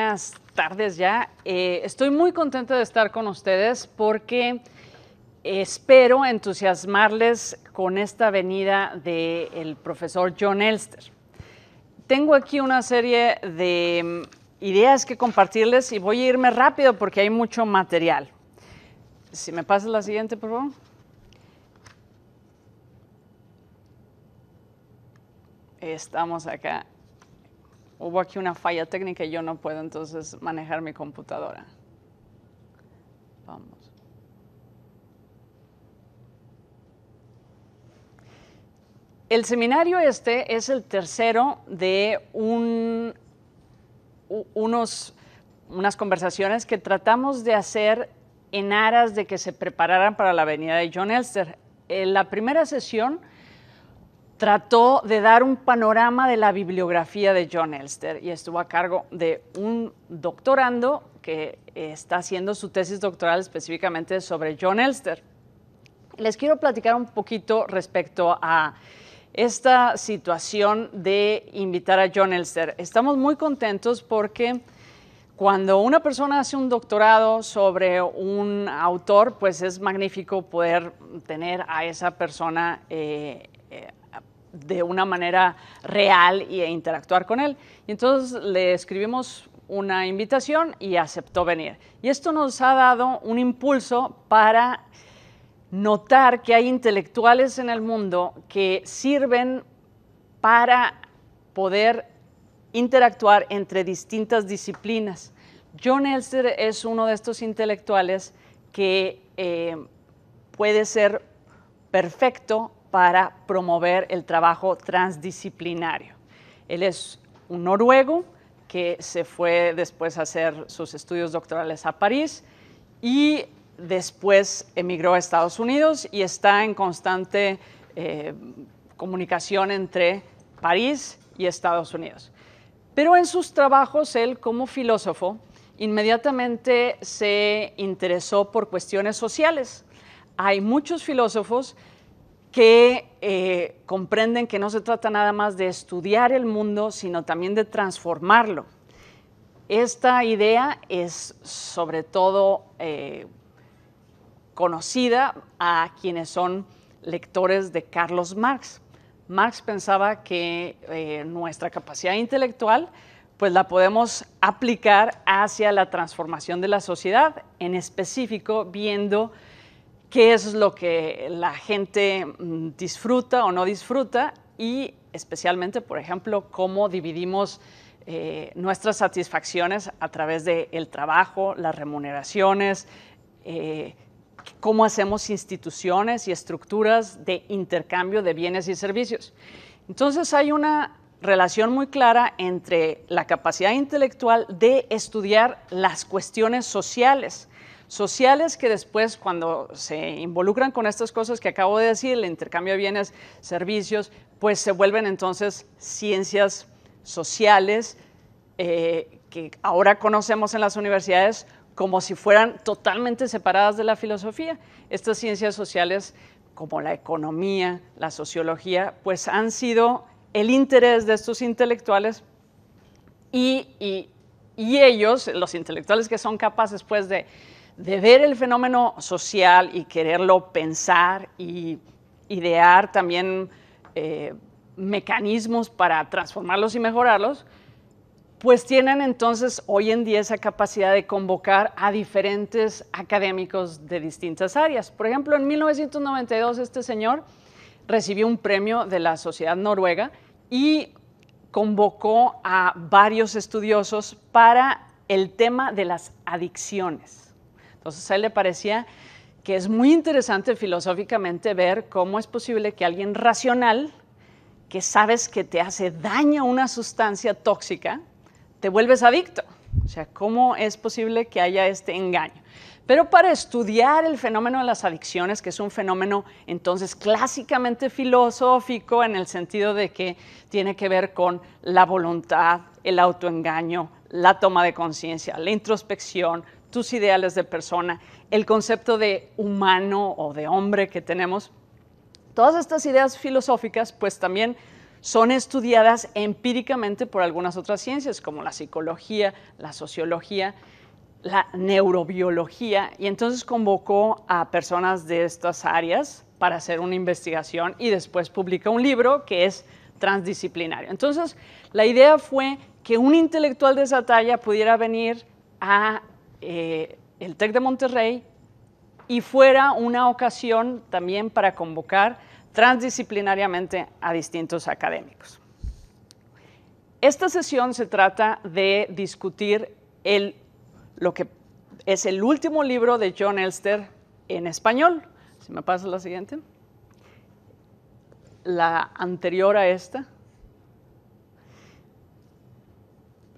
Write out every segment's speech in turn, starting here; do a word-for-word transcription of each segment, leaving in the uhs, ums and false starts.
buenas tardes ya. Eh, estoy muy contenta de estar con ustedes porque espero entusiasmarles con esta venida del profesor Jon Elster. Tengo aquí una serie de ideas que compartirles y voy a irme rápido porque hay mucho material. Si me pasas la siguiente, por favor. Estamos acá. Hubo aquí una falla técnica y yo no puedo entonces manejar mi computadora. Vamos. El seminario este es el tercero de un, unos, unas conversaciones que tratamos de hacer en aras de que se prepararan para la venida de Jon Elster. En la primera sesión trató de dar un panorama de la bibliografía de Jon Elster y estuvo a cargo de un doctorando que está haciendo su tesis doctoral específicamente sobre Jon Elster. Les quiero platicar un poquito respecto a esta situación de invitar a Jon Elster. Estamos muy contentos porque cuando una persona hace un doctorado sobre un autor, pues es magnífico poder tener a esa persona eh, de una manera real e interactuar con él. Y entonces le escribimos una invitación y aceptó venir. Y esto nos ha dado un impulso para notar que hay intelectuales en el mundo que sirven para poder interactuar entre distintas disciplinas. Jon Elster es uno de estos intelectuales que eh, puede ser perfecto para promover el trabajo transdisciplinario. Él es un noruego que se fue después a hacer sus estudios doctorales a París y después emigró a Estados Unidos y está en constante eh, comunicación entre París y Estados Unidos. Pero en sus trabajos él, como filósofo, inmediatamente se interesó por cuestiones sociales. Hay muchos filósofos que eh, comprenden que no se trata nada más de estudiar el mundo, sino también de transformarlo. Esta idea es sobre todo eh, conocida a quienes son lectores de Carlos Marx. Marx pensaba que eh, nuestra capacidad intelectual pues la podemos aplicar hacia la transformación de la sociedad, en específico viendo qué es lo que la gente disfruta o no disfruta y especialmente, por ejemplo, cómo dividimos eh, nuestras satisfacciones a través del trabajo, las remuneraciones, eh, cómo hacemos instituciones y estructuras de intercambio de bienes y servicios. Entonces hay una relación muy clara entre la capacidad intelectual de estudiar las cuestiones sociales, sociales que después cuando se involucran con estas cosas que acabo de decir, el intercambio de bienes, servicios, pues se vuelven entonces ciencias sociales eh, que ahora conocemos en las universidades como si fueran totalmente separadas de la filosofía. Estas ciencias sociales como la economía, la sociología, pues han sido el interés de estos intelectuales y, y, y ellos, los intelectuales que son capaces pues de de ver el fenómeno social y quererlo pensar y idear también eh, mecanismos para transformarlos y mejorarlos, pues tienen entonces hoy en día esa capacidad de convocar a diferentes académicos de distintas áreas. Por ejemplo, en mil novecientos noventa y dos este señor recibió un premio de la Sociedad Noruega y convocó a varios estudiosos para el tema de las adicciones. Entonces a él le parecía que es muy interesante filosóficamente ver cómo es posible que alguien racional, que sabes que te hace daño una sustancia tóxica, te vuelves adicto. O sea, cómo es posible que haya este engaño. Pero para estudiar el fenómeno de las adicciones, que es un fenómeno entonces clásicamente filosófico en el sentido de que tiene que ver con la voluntad, el autoengaño, la toma de conciencia, la introspección, tus ideales de persona, el concepto de humano o de hombre que tenemos, todas estas ideas filosóficas pues también son estudiadas empíricamente por algunas otras ciencias, como la psicología, la sociología, la neurobiología, y entonces convocó a personas de estas áreas para hacer una investigación y después publica un libro que es transdisciplinario. Entonces, la idea fue que un intelectual de esa talla pudiera venir a eh, el TEC de Monterrey y fuera una ocasión también para convocar transdisciplinariamente a distintos académicos. Esta sesión se trata de discutir el lo que es el último libro de Jon Elster en español. Si me pasa la siguiente. La anterior a esta.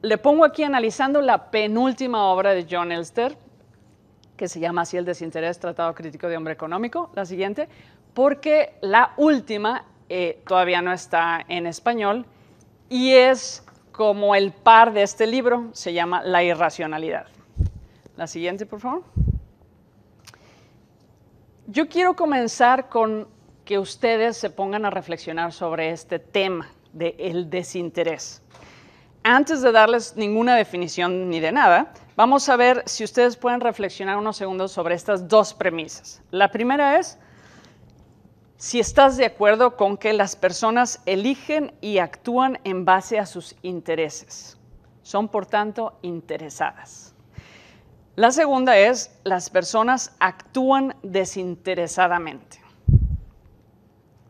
Le pongo aquí analizando la penúltima obra de Jon Elster, que se llama así El desinterés, tratado crítico de hombre económico, la siguiente, porque la última eh, todavía no está en español y es como el par de este libro, se llama La irracionalidad. La siguiente, por favor. Yo quiero comenzar con que ustedes se pongan a reflexionar sobre este tema del desinterés. Antes de darles ninguna definición ni de nada, vamos a ver si ustedes pueden reflexionar unos segundos sobre estas dos premisas. La primera es si estás de acuerdo con que las personas eligen y actúan en base a sus intereses. Son, por tanto, interesadas. La segunda es, las personas actúan desinteresadamente.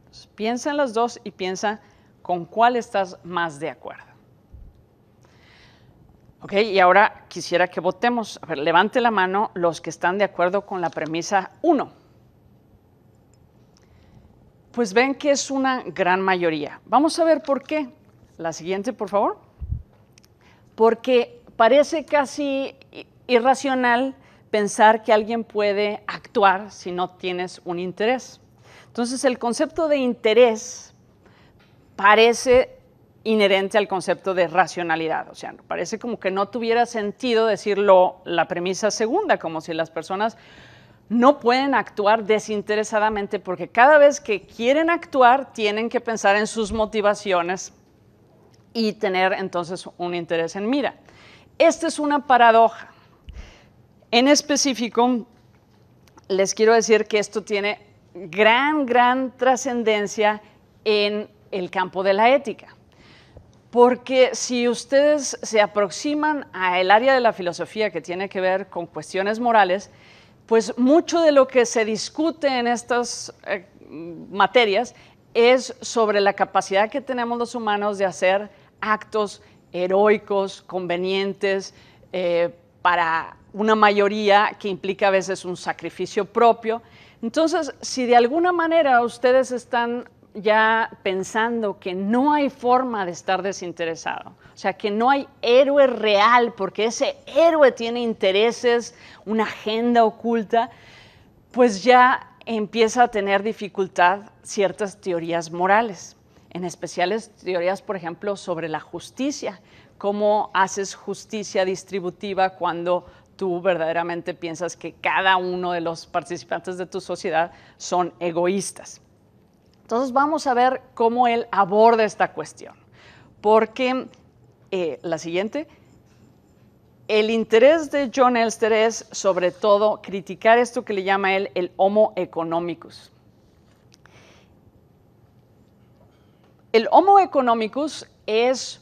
Entonces, piensa en las dos y piensa con cuál estás más de acuerdo. Ok, y ahora quisiera que votemos. A ver, levante la mano los que están de acuerdo con la premisa uno. Pues ven que es una gran mayoría. Vamos a ver por qué. La siguiente, por favor. Porque parece casi irracional pensar que alguien puede actuar si no tienes un interés. Entonces, el concepto de interés parece inherente al concepto de racionalidad. O sea, parece como que no tuviera sentido decirlo la premisa segunda, como si las personas no pueden actuar desinteresadamente porque cada vez que quieren actuar tienen que pensar en sus motivaciones y tener entonces un interés en mira. Esta es una paradoja. En específico, les quiero decir que esto tiene gran, gran trascendencia en el campo de la ética. Porque si ustedes se aproximan al área de la filosofía que tiene que ver con cuestiones morales, pues mucho de lo que se discute en estas eh, materias es sobre la capacidad que tenemos los humanos de hacer actos heroicos, convenientes, eh, para una mayoría que implica a veces un sacrificio propio. Entonces, si de alguna manera ustedes están ya pensando que no hay forma de estar desinteresado, o sea, que no hay héroe real porque ese héroe tiene intereses, una agenda oculta, pues ya empieza a tener dificultad ciertas teorías morales, en especial teorías, por ejemplo, sobre la justicia, cómo haces justicia distributiva cuando tú verdaderamente piensas que cada uno de los participantes de tu sociedad son egoístas. Entonces vamos a ver cómo él aborda esta cuestión, porque eh, la siguiente, el interés de Jon Elster es sobre todo criticar esto que le llama él el homo economicus. El homo economicus es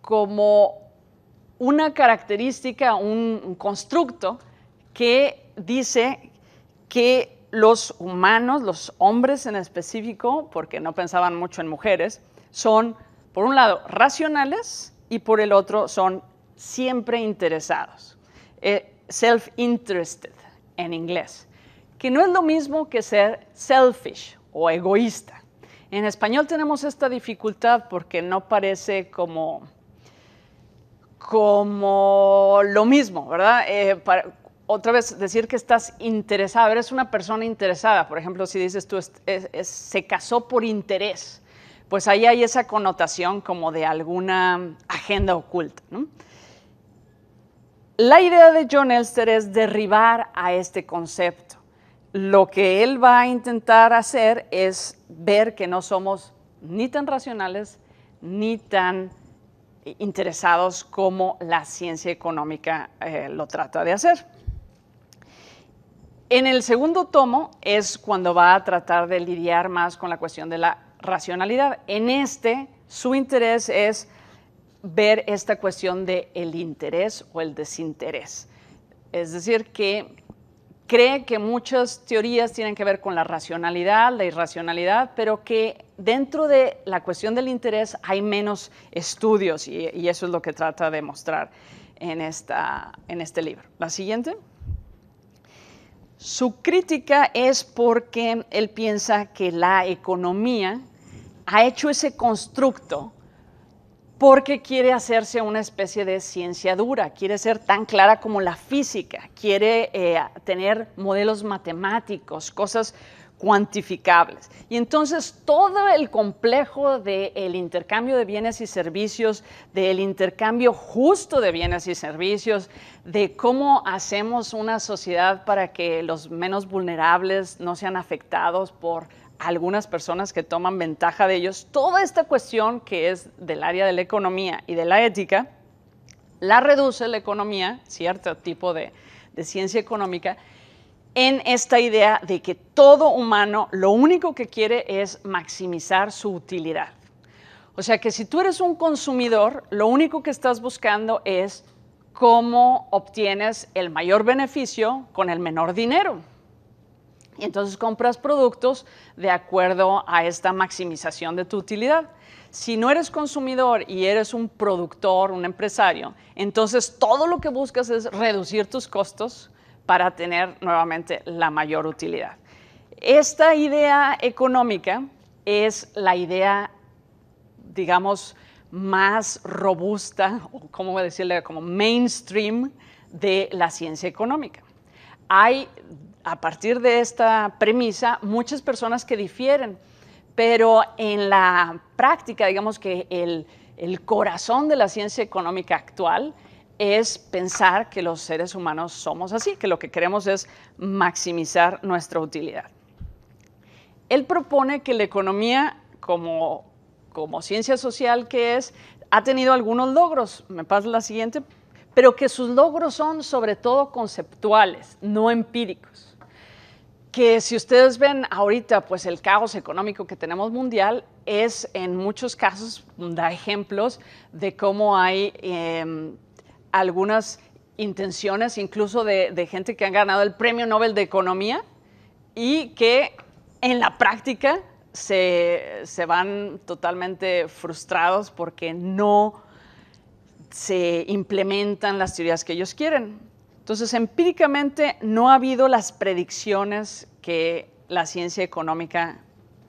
como una característica, un constructo que dice que los humanos, los hombres en específico, porque no pensaban mucho en mujeres, son por un lado racionales y por el otro son siempre interesados, eh, self-interested en inglés, que no es lo mismo que ser selfish o egoísta. En español tenemos esta dificultad porque no parece como como lo mismo, ¿verdad? Eh, para, otra vez, decir que estás interesada, eres una persona interesada. Por ejemplo, si dices tú, es, es, es, se casó por interés, pues ahí hay esa connotación como de alguna agenda oculta, ¿no? La idea de Jon Elster es derribar a este concepto. Lo que él va a intentar hacer es ver que no somos ni tan racionales ni tan interesados como la ciencia económica eh, lo trata de hacer. En el segundo tomo es cuando va a tratar de lidiar más con la cuestión de la racionalidad. En este, su interés es ver esta cuestión de el interés o el desinterés. Es decir, que cree que muchas teorías tienen que ver con la racionalidad, la irracionalidad, pero que dentro de la cuestión del interés hay menos estudios y, y eso es lo que trata de mostrar en, esta, en este libro. La siguiente. Su crítica es porque él piensa que la economía ha hecho ese constructo porque quiere hacerse una especie de ciencia dura, quiere ser tan clara como la física, quiere eh, tener modelos matemáticos, cosas cuantificables. Y entonces todo el complejo del intercambio de bienes y servicios, del intercambio justo de bienes y servicios, de cómo hacemos una sociedad para que los menos vulnerables no sean afectados por algunas personas que toman ventaja de ellos, toda esta cuestión que es del área de la economía y de la ética, la reduce la economía, cierto tipo de, de ciencia económica, en esta idea de que todo humano lo único que quiere es maximizar su utilidad. O sea que si tú eres un consumidor, lo único que estás buscando es cómo obtienes el mayor beneficio con el menor dinero. Y entonces compras productos de acuerdo a esta maximización de tu utilidad. Si no eres consumidor y eres un productor, un empresario, entonces todo lo que buscas es reducir tus costos para tener nuevamente la mayor utilidad. Esta idea económica es la idea, digamos, más robusta, o cómo voy a decirle, como mainstream de la ciencia económica. Hay a partir de esta premisa, muchas personas que difieren, pero en la práctica, digamos que el, el corazón de la ciencia económica actual es pensar que los seres humanos somos así, que lo que queremos es maximizar nuestra utilidad. Él propone que la economía, como, como ciencia social que es, ha tenido algunos logros. Me pasa la siguiente, pero que sus logros son sobre todo conceptuales, no empíricos. Que si ustedes ven ahorita, pues el caos económico que tenemos mundial es en muchos casos, da ejemplos de cómo hay eh, algunas intenciones incluso de, de gente que han ganado el premio Nobel de Economía y que en la práctica se, se van totalmente frustrados porque no se implementan las teorías que ellos quieren. Entonces, empíricamente no ha habido las predicciones que la ciencia económica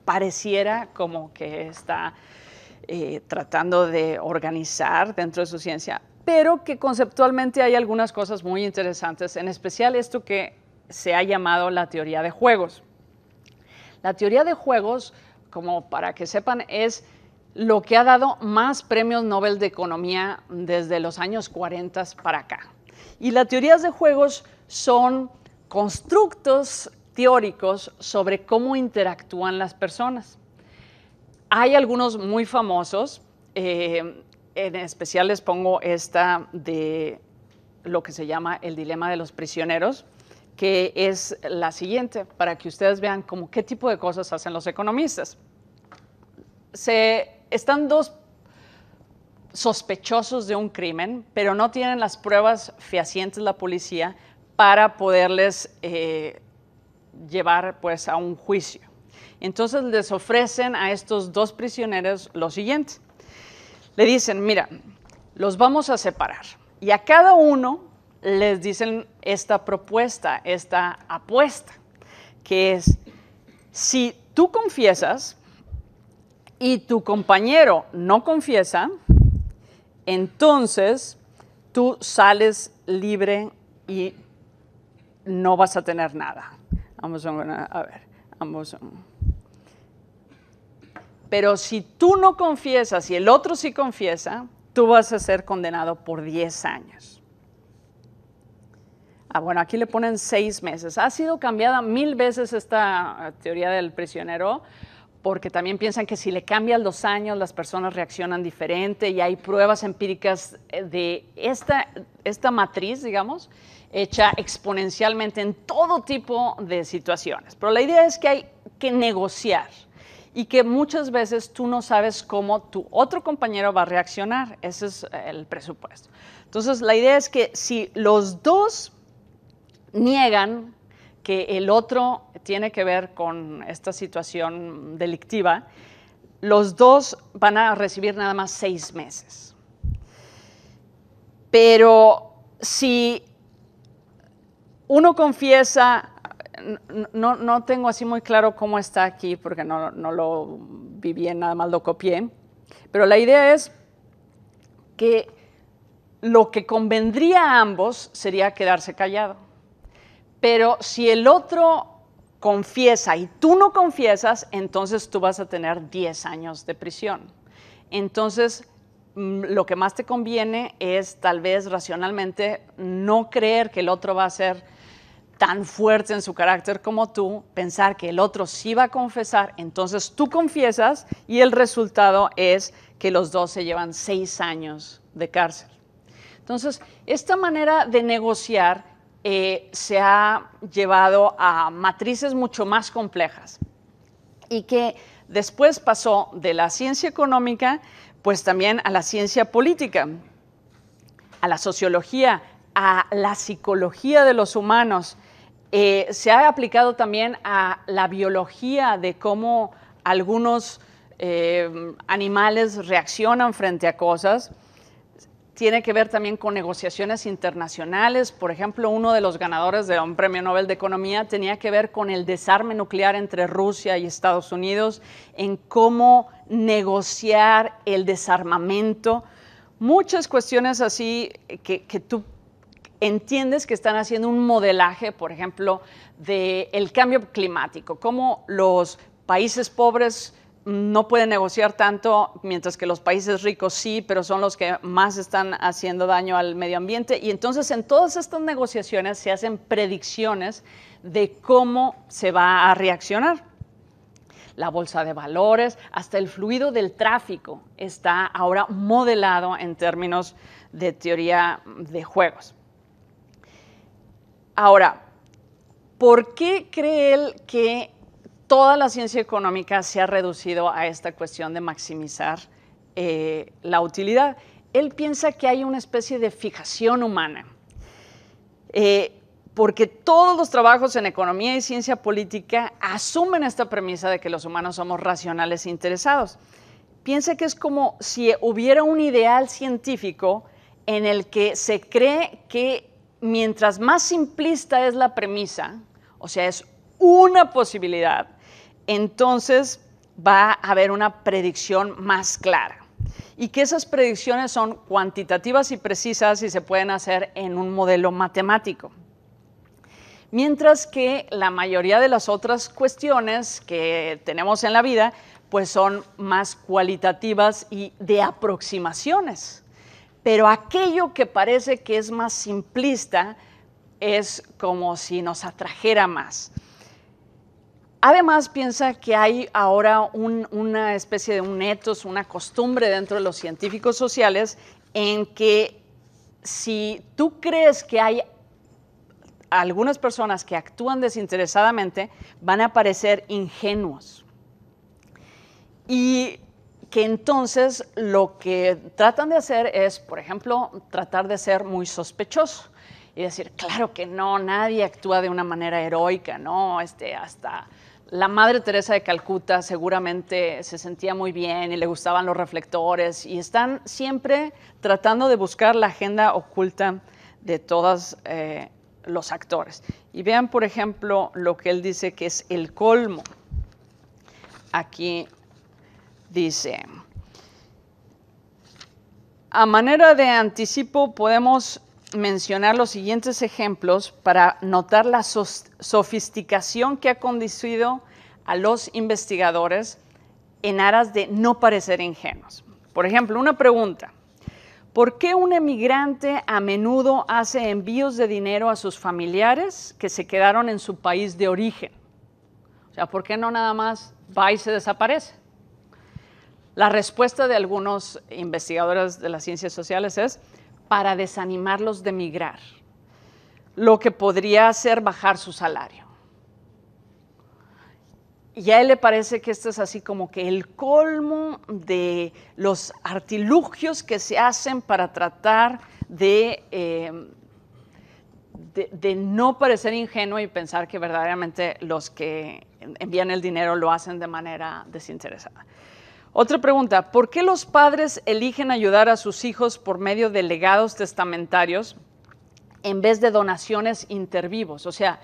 pareciera como que está eh, tratando de organizar dentro de su ciencia, pero que conceptualmente hay algunas cosas muy interesantes, en especial esto que se ha llamado la teoría de juegos. La teoría de juegos, como para que sepan, es lo que ha dado más premios Nobel de Economía desde los años cuarenta para acá. Y las teorías de juegos son constructos teóricos sobre cómo interactúan las personas. Hay algunos muy famosos, eh, en especial les pongo esta de lo que se llama el dilema de los prisioneros, que es la siguiente, para que ustedes vean como qué tipo de cosas hacen los economistas. Se, están dos sospechosos de un crimen, pero no tienen las pruebas fehacientes la policía para poderles eh, llevar pues, a un juicio. Entonces les ofrecen a estos dos prisioneros lo siguiente. Le dicen, mira, los vamos a separar y a cada uno les dicen esta propuesta, esta apuesta, que es, si tú confiesas y tu compañero no confiesa, entonces tú sales libre y no vas a tener nada. Vamos a, a ver, vamos a, pero si tú no confiesas y el otro sí confiesa, tú vas a ser condenado por diez años. Ah, bueno, aquí le ponen seis meses. Ha sido cambiada mil veces esta teoría del prisionero porque también piensan que si le cambian los años las personas reaccionan diferente y hay pruebas empíricas de esta, esta matriz, digamos, hecha exponencialmente en todo tipo de situaciones. Pero la idea es que hay que negociar y que muchas veces tú no sabes cómo tu otro compañero va a reaccionar. Ese es el presupuesto. Entonces, la idea es que si los dos niegan que el otro tiene que ver con esta situación delictiva, los dos van a recibir nada más seis meses. Pero si uno confiesa, no, no tengo así muy claro cómo está aquí porque no, no lo vi bien, nada más lo copié, pero la idea es que lo que convendría a ambos sería quedarse callado. Pero si el otro confiesa y tú no confiesas, entonces tú vas a tener diez años de prisión. Entonces, lo que más te conviene es tal vez racionalmente no creer que el otro va a ser tan fuerte en su carácter como tú, pensar que el otro sí va a confesar, entonces tú confiesas y el resultado es que los dos se llevan seis años de cárcel. Entonces, esta manera de negociar Eh, se ha llevado a matrices mucho más complejas y que después pasó de la ciencia económica pues también a la ciencia política, a la sociología, a la psicología de los humanos. Eh, se ha aplicado también a la biología de cómo algunos eh, animales reaccionan frente a cosas. Tiene que ver también con negociaciones internacionales. Por ejemplo, uno de los ganadores de un premio Nobel de Economía tenía que ver con el desarme nuclear entre Rusia y Estados Unidos, en cómo negociar el desarmamento. Muchas cuestiones así que, que tú entiendes que están haciendo un modelaje, por ejemplo, del cambio climático, cómo los países pobres no pueden negociar tanto, mientras que los países ricos sí, pero son los que más están haciendo daño al medio ambiente. Y entonces en todas estas negociaciones se hacen predicciones de cómo se va a reaccionar. La bolsa de valores, hasta el fluido del tráfico está ahora modelado en términos de teoría de juegos. Ahora, ¿por qué cree él que toda la ciencia económica se ha reducido a esta cuestión de maximizar eh, la utilidad? Él piensa que hay una especie de fijación humana, eh, porque todos los trabajos en economía y ciencia política asumen esta premisa de que los humanos somos racionales e interesados. Piensa que es como si hubiera un ideal científico en el que se cree que mientras más simplista es la premisa, o sea, es una posibilidad, entonces va a haber una predicción más clara y que esas predicciones son cuantitativas y precisas y se pueden hacer en un modelo matemático. Mientras que la mayoría de las otras cuestiones que tenemos en la vida pues son más cualitativas y de aproximaciones, pero aquello que parece que es más simplista es como si nos atrajera más. Además, piensa que hay ahora un, una especie de un ethos, una costumbre dentro de los científicos sociales en que si tú crees que hay algunas personas que actúan desinteresadamente, van a parecer ingenuos. Y que entonces lo que tratan de hacer es, por ejemplo, tratar de ser muy sospechoso y decir, claro que no, nadie actúa de una manera heroica, ¿no? Este, hasta la Madre Teresa de Calcuta seguramente se sentía muy bien y le gustaban los reflectores, y están siempre tratando de buscar la agenda oculta de todos eh, los actores. Y vean, por ejemplo, lo que él dice que es el colmo. Aquí dice, a manera de anticipo podemos mencionar los siguientes ejemplos para notar la sofisticación que ha conducido a los investigadores en aras de no parecer ingenuos. Por ejemplo, una pregunta, ¿por qué un emigrante a menudo hace envíos de dinero a sus familiares que se quedaron en su país de origen? sea, ¿por qué no nada más va y se desaparece? La respuesta de algunos investigadores de las ciencias sociales es para desanimarlos de migrar, lo que podría hacer bajar su salario. Y a él le parece que esto es así como que el colmo de los artilugios que se hacen para tratar de, eh, de, de no parecer ingenuo y pensar que verdaderamente los que envían el dinero lo hacen de manera desinteresada. Otra pregunta, ¿por qué los padres eligen ayudar a sus hijos por medio de legados testamentarios en vez de donaciones intervivos? O sea,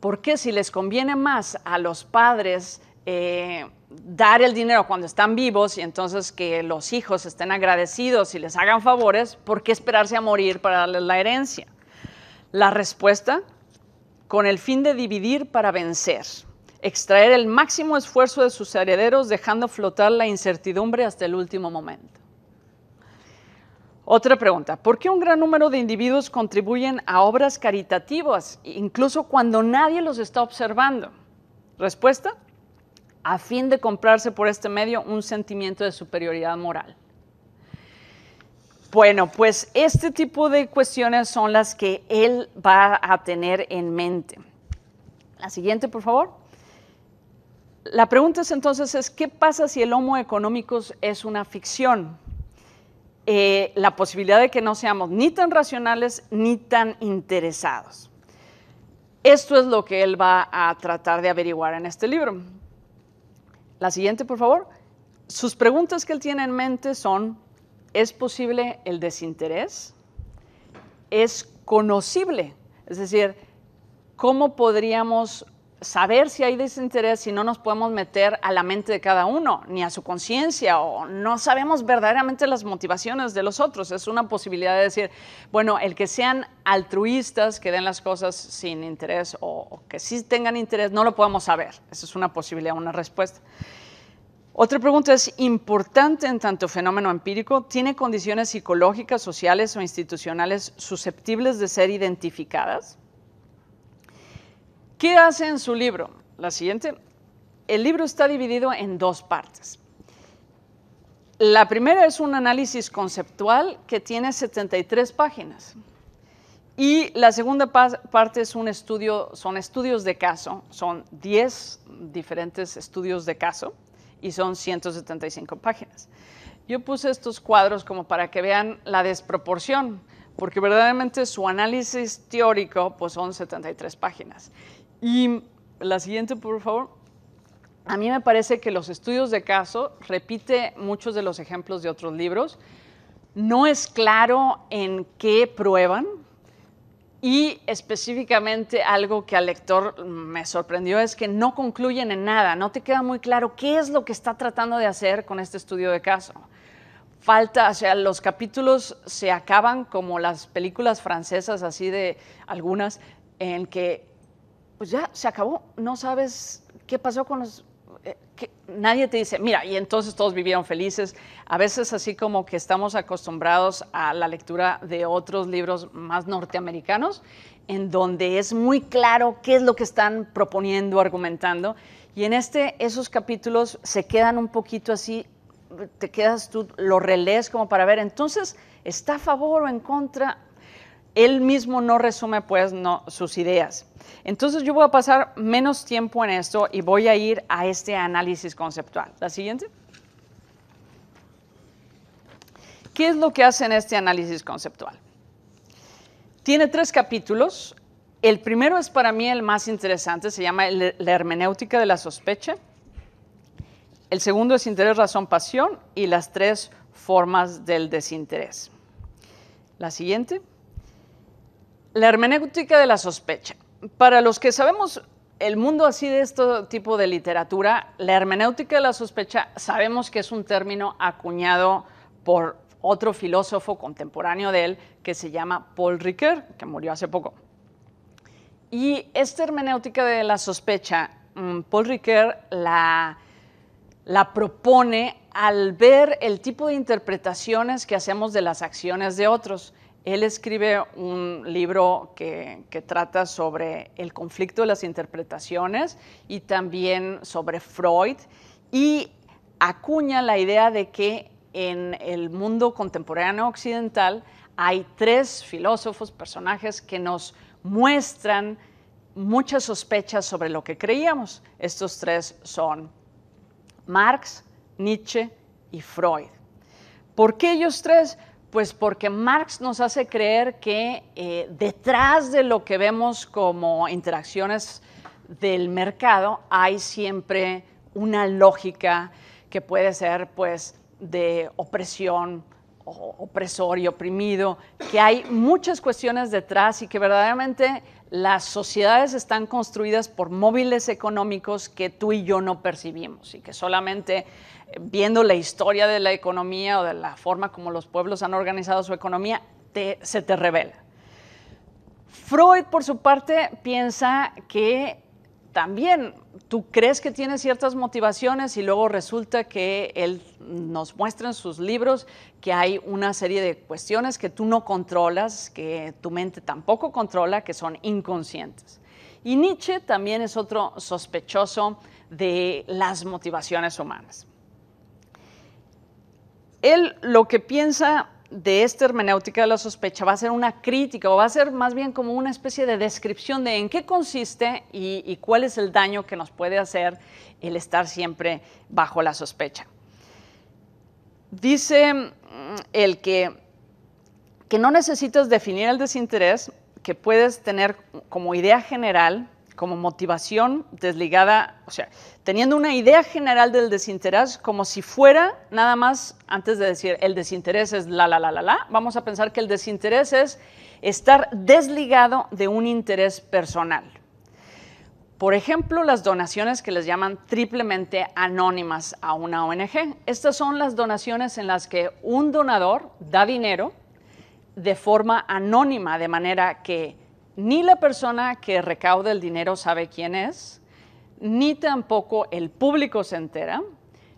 ¿por qué si les conviene más a los padres eh, dar el dinero cuando están vivos y entonces que los hijos estén agradecidos y les hagan favores, por qué esperarse a morir para darles la herencia? La respuesta, con el fin de dividir para vencer, extraer el máximo esfuerzo de sus herederos dejando flotar la incertidumbre hasta el último momento. Otra pregunta, ¿por qué un gran número de individuos contribuyen a obras caritativas, incluso cuando nadie los está observando? Respuesta, a fin de comprarse por este medio un sentimiento de superioridad moral. Bueno, pues este tipo de cuestiones son las que él va a tener en mente. La siguiente, por favor. La pregunta es entonces, es, ¿qué pasa si el Homo economicus es una ficción? Eh, la posibilidad de que no seamos ni tan racionales ni tan interesados. Esto es lo que él va a tratar de averiguar en este libro. La siguiente, por favor. Sus preguntas que él tiene en mente son, ¿es posible el desinterés? ¿Es conocible? Es decir, ¿cómo podríamos saber si hay desinterés si no nos podemos meter a la mente de cada uno, ni a su conciencia, o no sabemos verdaderamente las motivaciones de los otros? Es una posibilidad de decir, bueno, el que sean altruistas, que den las cosas sin interés o, o que sí tengan interés, no lo podemos saber. Esa es una posibilidad, una respuesta. Otra pregunta es importante en tanto fenómeno empírico, ¿tiene condiciones psicológicas, sociales o institucionales susceptibles de ser identificadas? ¿Qué hace en su libro? La siguiente. El libro está dividido en dos partes. La primera es un análisis conceptual que tiene setenta y tres páginas. Y la segunda parte es un estudio, son estudios de caso, son diez diferentes estudios de caso y son ciento setenta y cinco páginas. Yo puse estos cuadros como para que vean la desproporción, porque verdaderamente su análisis teórico pues son setenta y tres páginas. Y la siguiente, por favor. A mí me parece que los estudios de caso repite muchos de los ejemplos de otros libros. No es claro en qué prueban y específicamente algo que al lector me sorprendió es que no concluyen en nada. No te queda muy claro qué es lo que está tratando de hacer con este estudio de caso. Falta, o sea, los capítulos se acaban como las películas francesas, así de algunas, en que pues ya se acabó, no sabes qué pasó con los... Eh, que nadie te dice, mira, y entonces todos vivieron felices. A veces así como que estamos acostumbrados a la lectura de otros libros más norteamericanos, en donde es muy claro qué es lo que están proponiendo, argumentando. Y en este, esos capítulos se quedan un poquito así, te quedas tú, lo relees como para ver, entonces, ¿está a favor o en contra? Él mismo no resume pues no, sus ideas. Entonces yo voy a pasar menos tiempo en esto y voy a ir a este análisis conceptual. La siguiente. ¿Qué es lo que hace en este análisis conceptual? Tiene tres capítulos. El primero es para mí el más interesante, se llama La hermenéutica de la sospecha. El segundo es interés, razón, pasión y las tres formas del desinterés. La siguiente. La hermenéutica de la sospecha. Para los que sabemos el mundo así de este tipo de literatura, la hermenéutica de la sospecha sabemos que es un término acuñado por otro filósofo contemporáneo de él que se llama Paul Ricœur, que murió hace poco. Y esta hermenéutica de la sospecha, Paul Ricœur la, la propone al ver el tipo de interpretaciones que hacemos de las acciones de otros. Él escribe un libro que, que trata sobre el conflicto de las interpretaciones y también sobre Freud, y acuña la idea de que en el mundo contemporáneo occidental hay tres filósofos, personajes que nos muestran muchas sospechas sobre lo que creíamos. Estos tres son Marx, Nietzsche y Freud. ¿Por qué ellos tres? Pues porque Marx nos hace creer que eh, detrás de lo que vemos como interacciones del mercado hay siempre una lógica que puede ser pues de opresión, o opresor y oprimido, que hay muchas cuestiones detrás y que verdaderamente las sociedades están construidas por móviles económicos que tú y yo no percibimos y que solamente viendo la historia de la economía o de la forma como los pueblos han organizado su economía, te, se te revela. Freud, por su parte, piensa que también tú crees que tiene ciertas motivaciones y luego resulta que él nos muestra en sus libros que hay una serie de cuestiones que tú no controlas, que tu mente tampoco controla, que son inconscientes. Y Nietzsche también es otro sospechoso de las motivaciones humanas. Él lo que piensa de esta hermenéutica de la sospecha va a ser una crítica, o va a ser más bien como una especie de descripción de en qué consiste y, y cuál es el daño que nos puede hacer el estar siempre bajo la sospecha. Dice el que, que no necesitas definir el desinterés, que puedes tener como idea general, como motivación desligada, o sea, teniendo una idea general del desinterés como si fuera nada más, antes de decir el desinterés es la, la, la, la, la, vamos a pensar que el desinterés es estar desligado de un interés personal. Por ejemplo, las donaciones que les llaman triplemente anónimas a una O N G. Estas son las donaciones en las que un donador da dinero de forma anónima, de manera que ni la persona que recauda el dinero sabe quién es, ni tampoco el público se entera,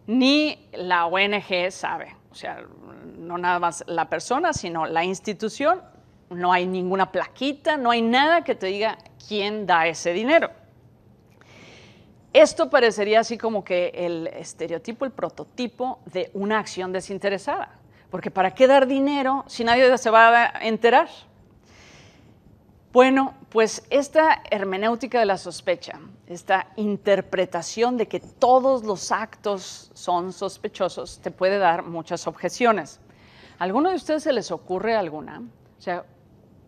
ni la O N G sabe. O sea, no nada más la persona, sino la institución. No hay ninguna plaquita, no hay nada que te diga quién da ese dinero. Esto parecería así como que el estereotipo, el prototipo de una acción desinteresada. Porque ¿para qué dar dinero si nadie se va a enterar? Bueno, pues esta hermenéutica de la sospecha, esta interpretación de que todos los actos son sospechosos, te puede dar muchas objeciones. ¿A alguno de ustedes se les ocurre alguna? O sea,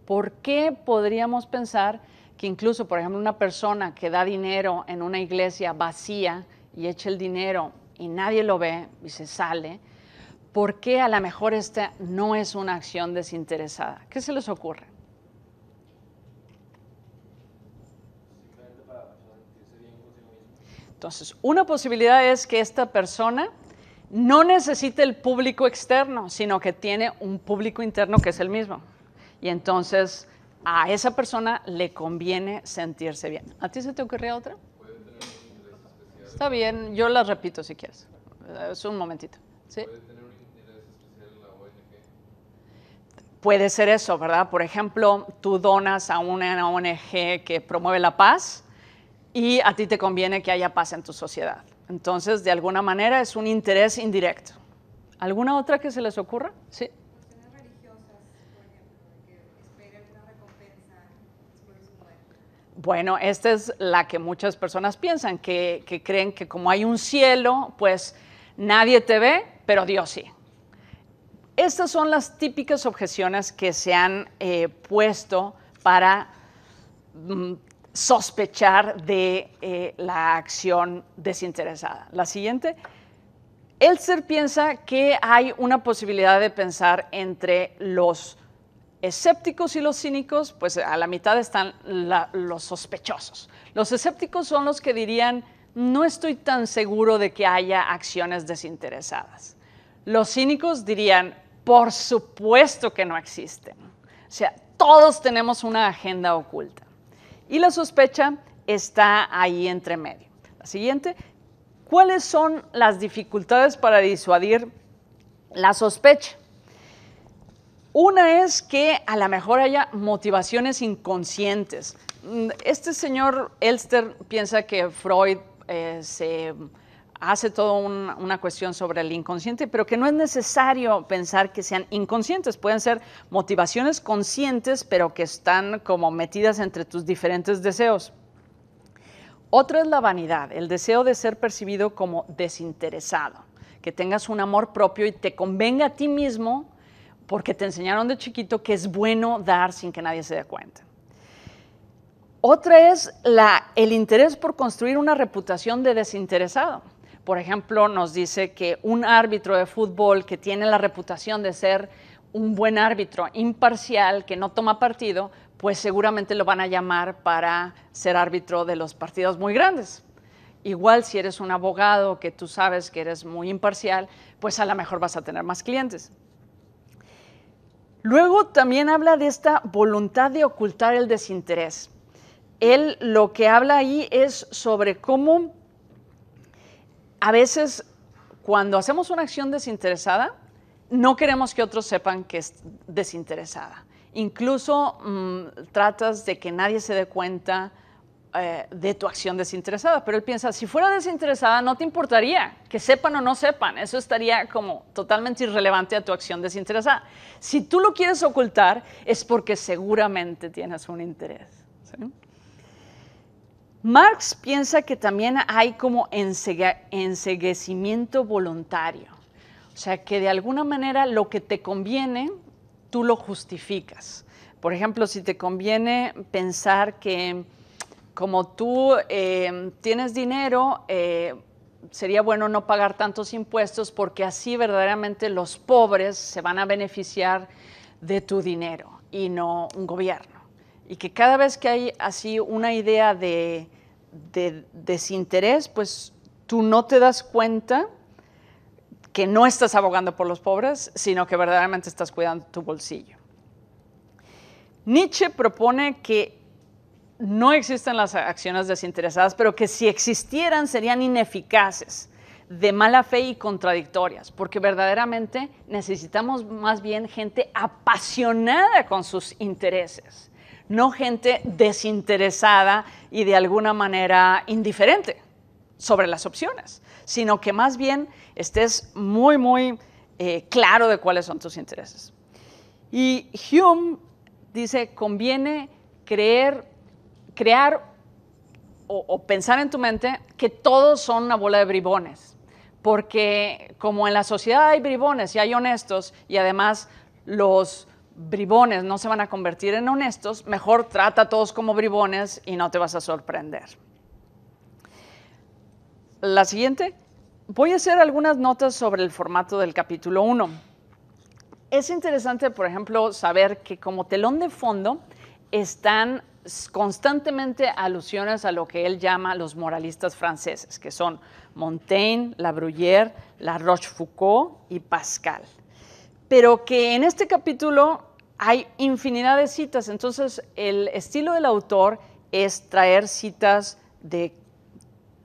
¿por qué podríamos pensar que incluso, por ejemplo, una persona que da dinero en una iglesia vacía y echa el dinero y nadie lo ve y se sale, ¿por qué a lo mejor esta no es una acción desinteresada? ¿Qué se les ocurre? Entonces, una posibilidad es que esta persona no necesite el público externo, sino que tiene un público interno que es el mismo. Y entonces, a esa persona le conviene sentirse bien. ¿A ti se te ocurría otra? Puede tener un interés especial. Está bien, yo la repito si quieres. Es un momentito. ¿Sí? Puede tener un interés especial en la O N G. Puede ser eso, ¿verdad? Por ejemplo, tú donas a una O N G que promueve la paz, y a ti te conviene que haya paz en tu sociedad. Entonces, de alguna manera, es un interés indirecto. ¿Alguna otra que se les ocurra? Sí. Cuestiones religiosas, por ejemplo, que esperan una recompensa después de su muerte. Bueno, esta es la que muchas personas piensan, que, que creen que como hay un cielo, pues nadie te ve, pero Dios sí. Estas son las típicas objeciones que se han eh, puesto para mm, sospechar de eh, la acción desinteresada. La siguiente, Elster piensa que hay una posibilidad de pensar entre los escépticos y los cínicos, pues a la mitad están la, los sospechosos. Los escépticos son los que dirían, no estoy tan seguro de que haya acciones desinteresadas. Los cínicos dirían, por supuesto que no existen. O sea, todos tenemos una agenda oculta. Y la sospecha está ahí entre medio. La siguiente, ¿cuáles son las dificultades para disuadir la sospecha? Una es que a lo mejor haya motivaciones inconscientes. Este señor Elster piensa que Freud eh, se hace toda un, una cuestión sobre el inconsciente, pero que no es necesario pensar que sean inconscientes. Pueden ser motivaciones conscientes, pero que están como metidas entre tus diferentes deseos. Otra es la vanidad, el deseo de ser percibido como desinteresado, que tengas un amor propio y te convenga a ti mismo porque te enseñaron de chiquito que es bueno dar sin que nadie se dé cuenta. Otra es la, el interés por construir una reputación de desinteresado. Por ejemplo, nos dice que un árbitro de fútbol que tiene la reputación de ser un buen árbitro, imparcial, que no toma partido, pues seguramente lo van a llamar para ser árbitro de los partidos muy grandes. Igual si eres un abogado que tú sabes que eres muy imparcial, pues a lo mejor vas a tener más clientes. Luego también habla de esta voluntad de ocultar el desinterés. Él lo que habla ahí es sobre cómo a veces cuando hacemos una acción desinteresada, no queremos que otros sepan que es desinteresada. Incluso mmm, tratas de que nadie se dé cuenta eh, de tu acción desinteresada, pero él piensa, si fuera desinteresada no te importaría que sepan o no sepan, eso estaría como totalmente irrelevante a tu acción desinteresada. Si tú lo quieres ocultar es porque seguramente tienes un interés, ¿sí? Marx piensa que también hay como ensegue, enseguecimiento voluntario, o sea, que de alguna manera lo que te conviene, tú lo justificas. Por ejemplo, si te conviene pensar que como tú eh, tienes dinero, eh, sería bueno no pagar tantos impuestos porque así verdaderamente los pobres se van a beneficiar de tu dinero y no un gobierno. Y que cada vez que hay así una idea de, de desinterés, pues tú no te das cuenta que no estás abogando por los pobres, sino que verdaderamente estás cuidando tu bolsillo. Nietzsche propone que no existen las acciones desinteresadas, pero que si existieran serían ineficaces, de mala fe y contradictorias, porque verdaderamente necesitamos más bien gente apasionada con sus intereses, no gente desinteresada y de alguna manera indiferente sobre las opciones, sino que más bien estés muy, muy eh, claro de cuáles son tus intereses. Y Hume dice, conviene creer, crear o, o pensar en tu mente que todos son una bola de bribones, porque como en la sociedad hay bribones y hay honestos y además los bribones no se van a convertir en honestos, mejor trata a todos como bribones y no te vas a sorprender. La siguiente, voy a hacer algunas notas sobre el formato del capítulo uno. Es interesante, por ejemplo, saber que como telón de fondo están constantemente alusiones a lo que él llama los moralistas franceses, que son Montaigne, La Bruyère, La Rochefoucauld y Pascal. Pero que en este capítulo hay infinidad de citas, entonces el estilo del autor es traer citas de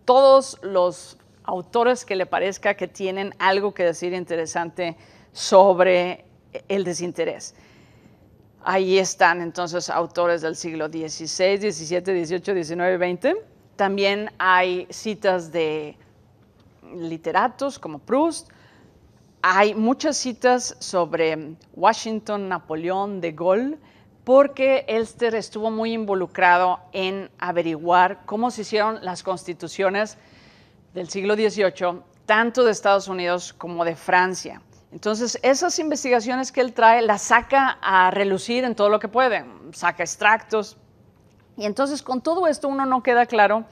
todos los autores que le parezca que tienen algo que decir interesante sobre el desinterés. Ahí están entonces autores del siglo dieciséis, diecisiete, dieciocho, diecinueve, veinte. También hay citas de literatos como Proust. Hay muchas citas sobre Washington, Napoleón, de Gaulle, porque Elster estuvo muy involucrado en averiguar cómo se hicieron las constituciones del siglo dieciocho, tanto de Estados Unidos como de Francia. Entonces, esas investigaciones que él trae las saca a relucir en todo lo que puede, saca extractos. Y entonces, con todo esto, uno no queda claro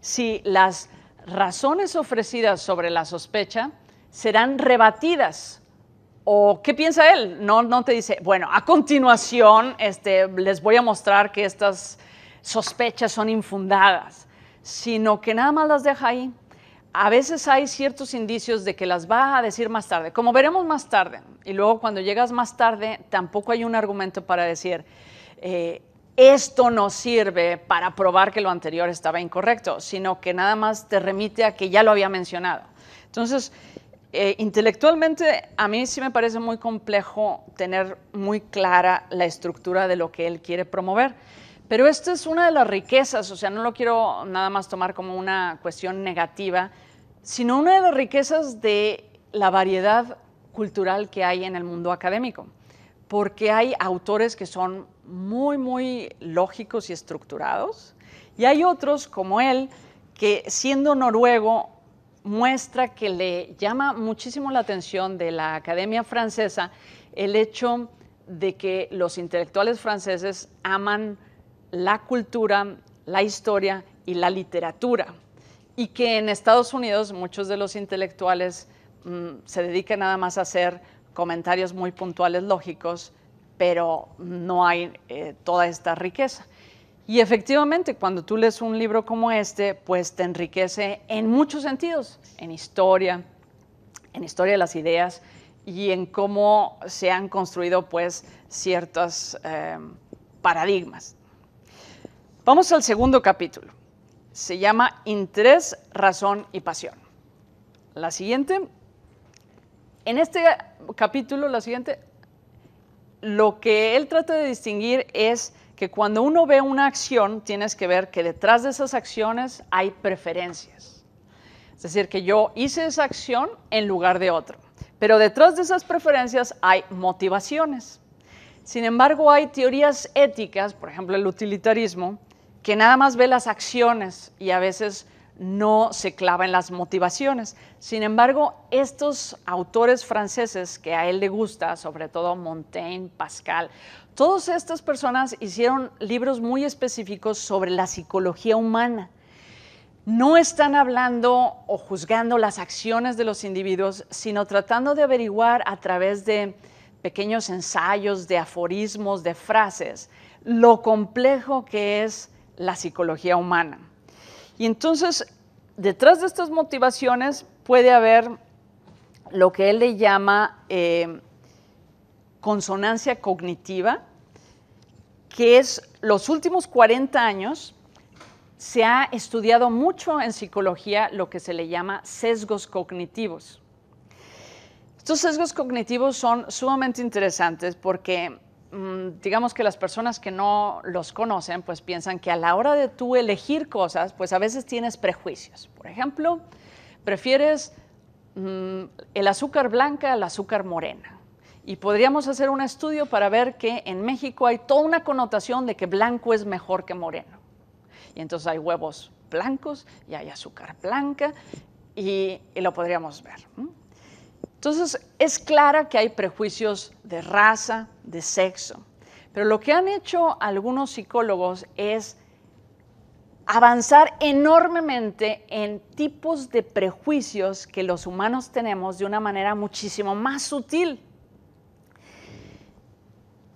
si las razones ofrecidas sobre la sospecha serán rebatidas. ¿O qué piensa él? No, no te dice, bueno, a continuación este, les voy a mostrar que estas sospechas son infundadas, sino que nada más las deja ahí. A veces hay ciertos indicios de que las va a decir más tarde, como veremos más tarde. Y luego cuando llegas más tarde, tampoco hay un argumento para decir, eh, esto no sirve para probar que lo anterior estaba incorrecto, sino que nada más te remite a que ya lo había mencionado. Entonces, Eh, intelectualmente, a mí sí me parece muy complejo tener muy clara la estructura de lo que él quiere promover, pero esta es una de las riquezas, o sea, no lo quiero nada más tomar como una cuestión negativa, sino una de las riquezas de la variedad cultural que hay en el mundo académico, porque hay autores que son muy, muy lógicos y estructurados, y hay otros como él, que siendo noruego, muestra que le llama muchísimo la atención de la Academia Francesa el hecho de que los intelectuales franceses aman la cultura, la historia y la literatura, y que en Estados Unidos muchos de los intelectuales mmm, se dedican nada más a hacer comentarios muy puntuales lógicos, pero no hay eh, toda esta riqueza. Y efectivamente, cuando tú lees un libro como este, pues te enriquece en muchos sentidos, en historia, en historia de las ideas y en cómo se han construido pues ciertos eh, paradigmas. Vamos al segundo capítulo. Se llama Interés, Razón y Pasión. La siguiente, en este capítulo, la siguiente, lo que él trata de distinguir es que cuando uno ve una acción, tienes que ver que detrás de esas acciones hay preferencias. Es decir, que yo hice esa acción en lugar de otra, pero detrás de esas preferencias hay motivaciones. Sin embargo, hay teorías éticas, por ejemplo, el utilitarismo, que nada más ve las acciones y a veces no se clava en las motivaciones. Sin embargo, estos autores franceses que a él le gusta, sobre todo Montaigne, Pascal, todas estas personas hicieron libros muy específicos sobre la psicología humana. No están hablando o juzgando las acciones de los individuos, sino tratando de averiguar a través de pequeños ensayos, de aforismos, de frases, lo complejo que es la psicología humana. Y entonces, detrás de estas motivaciones puede haber lo que él le llama eh, consonancia cognitiva, que es los últimos cuarenta años se ha estudiado mucho en psicología lo que se le llama sesgos cognitivos. Estos sesgos cognitivos son sumamente interesantes porque digamos que las personas que no los conocen pues piensan que a la hora de tú elegir cosas pues a veces tienes prejuicios. Por ejemplo, prefieres mm, el azúcar blanca al azúcar morena. Y podríamos hacer un estudio para ver que en México hay toda una connotación de que blanco es mejor que moreno. Y entonces hay huevos blancos y hay azúcar blanca y, y lo podríamos ver. Entonces, es clara que hay prejuicios de raza, de sexo, pero lo que han hecho algunos psicólogos es avanzar enormemente en tipos de prejuicios que los humanos tenemos de una manera muchísimo más sutil,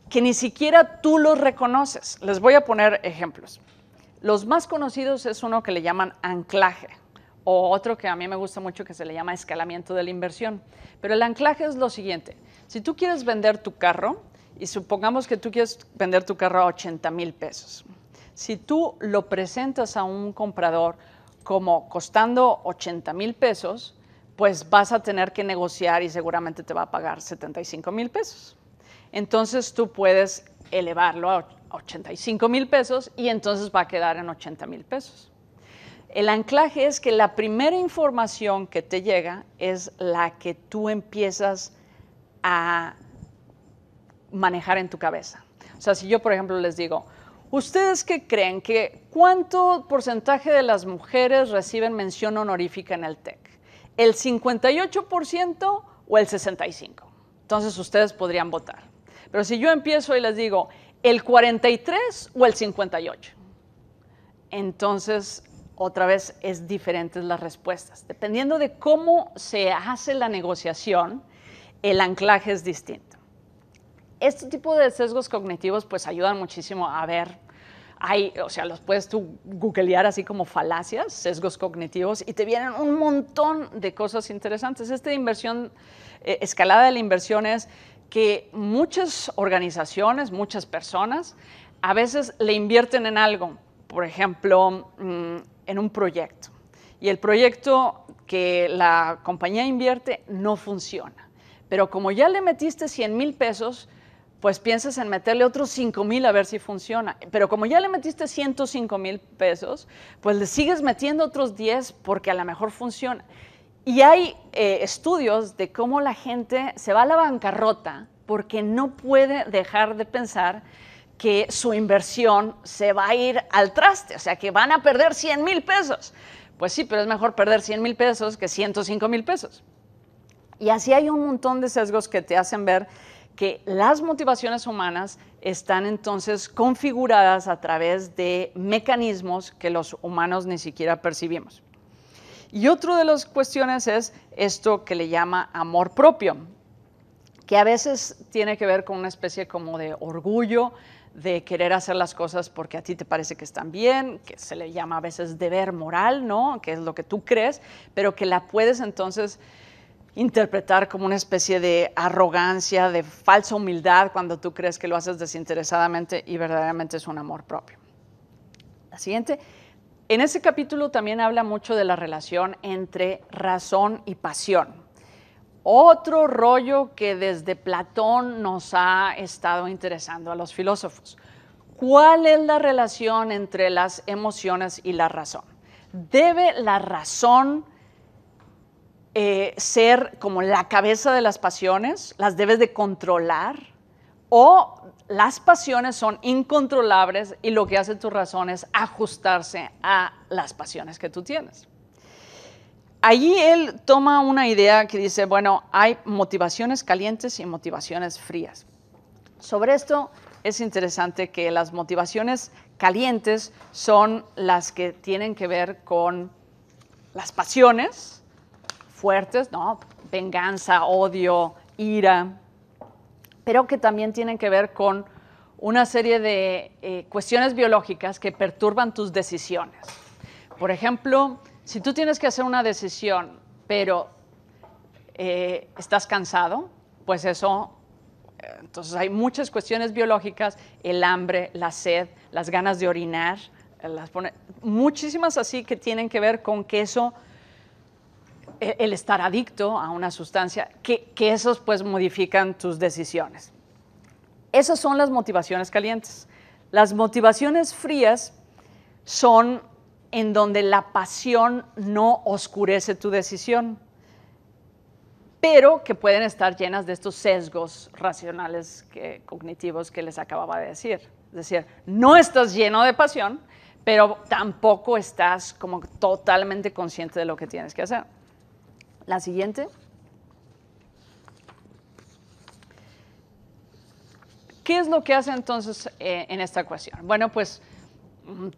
que ni siquiera tú los reconoces. Les voy a poner ejemplos. Los más conocidos es uno que le llaman anclaje, o otro que a mí me gusta mucho que se le llama escalamiento de la inversión. Pero el anclaje es lo siguiente. Si tú quieres vender tu carro, y supongamos que tú quieres vender tu carro a ochenta mil pesos, si tú lo presentas a un comprador como costando ochenta mil pesos, pues vas a tener que negociar y seguramente te va a pagar setenta y cinco mil pesos. Entonces tú puedes elevarlo a ochenta y cinco mil pesos y entonces va a quedar en ochenta mil pesos. El anclaje es que la primera información que te llega es la que tú empiezas a manejar en tu cabeza. O sea, si yo, por ejemplo, les digo, ¿ustedes qué creen? ¿Que cuánto porcentaje de las mujeres reciben mención honorífica en el TEC? ¿El cincuenta y ocho por ciento o el sesenta y cinco por ciento? Entonces, ustedes podrían votar. Pero si yo empiezo y les digo, ¿el cuarenta y tres por ciento o el cincuenta y ocho por ciento? Entonces, otra vez es diferentes las respuestas. Dependiendo de cómo se hace la negociación, el anclaje es distinto. Este tipo de sesgos cognitivos pues ayudan muchísimo a ver, hay, o sea, los puedes tú googlear así como falacias, sesgos cognitivos, y te vienen un montón de cosas interesantes. Esta inversión, eh, escalada de la inversión es que muchas organizaciones, muchas personas, a veces le invierten en algo, por ejemplo, mmm, en un proyecto. y el proyecto que la compañía invierte no funciona. Pero como ya le metiste cien mil pesos, pues piensas en meterle otros cinco mil a ver si funciona. Pero como ya le metiste ciento cinco mil pesos, pues le sigues metiendo otros diez porque a lo mejor funciona. Y hay eh, estudios de cómo la gente se va a la bancarrota porque no puede dejar de pensar que su inversión se va a ir al traste, o sea, que van a perder cien mil pesos. Pues sí, pero es mejor perder cien mil pesos que ciento cinco mil pesos. Y así hay un montón de sesgos que te hacen ver que las motivaciones humanas están entonces configuradas a través de mecanismos que los humanos ni siquiera percibimos. Y otra de las cuestiones es esto que le llama amor propio, que a veces tiene que ver con una especie como de orgullo, de querer hacer las cosas porque a ti te parece que están bien, que se le llama a veces deber moral, ¿no? Que es lo que tú crees, pero que la puedes entonces interpretar como una especie de arrogancia, de falsa humildad, cuando tú crees que lo haces desinteresadamente y verdaderamente es un amor propio. La siguiente, en ese capítulo también habla mucho de la relación entre razón y pasión. Otro rollo que desde Platón nos ha estado interesando a los filósofos. ¿Cuál es la relación entre las emociones y la razón? ¿Debe la razón eh, ser como la cabeza de las pasiones? ¿Las debes de controlar? ¿O las pasiones son incontrolables y lo que hace tu razón es ajustarse a las pasiones que tú tienes? Allí él toma una idea que dice, bueno, hay motivaciones calientes y motivaciones frías. Sobre esto es interesante que las motivaciones calientes son las que tienen que ver con las pasiones fuertes, ¿no? Venganza, odio, ira, pero que también tienen que ver con una serie de eh, cuestiones biológicas que perturban tus decisiones. Por ejemplo, si tú tienes que hacer una decisión, pero eh, estás cansado, pues eso, eh, entonces hay muchas cuestiones biológicas, el hambre, la sed, las ganas de orinar, eh, las pone, muchísimas así que tienen que ver con que eso, eh, el estar adicto a una sustancia, que, que esos pues modifican tus decisiones. Esas son las motivaciones calientes. Las motivaciones frías son en donde la pasión no oscurece tu decisión, pero que pueden estar llenas de estos sesgos racionales que, cognitivos que les acababa de decir. Es decir, no estás lleno de pasión, pero tampoco estás como totalmente consciente de lo que tienes que hacer. La siguiente. ¿Qué es lo que hace entonces eh, en esta cuestión? Bueno, pues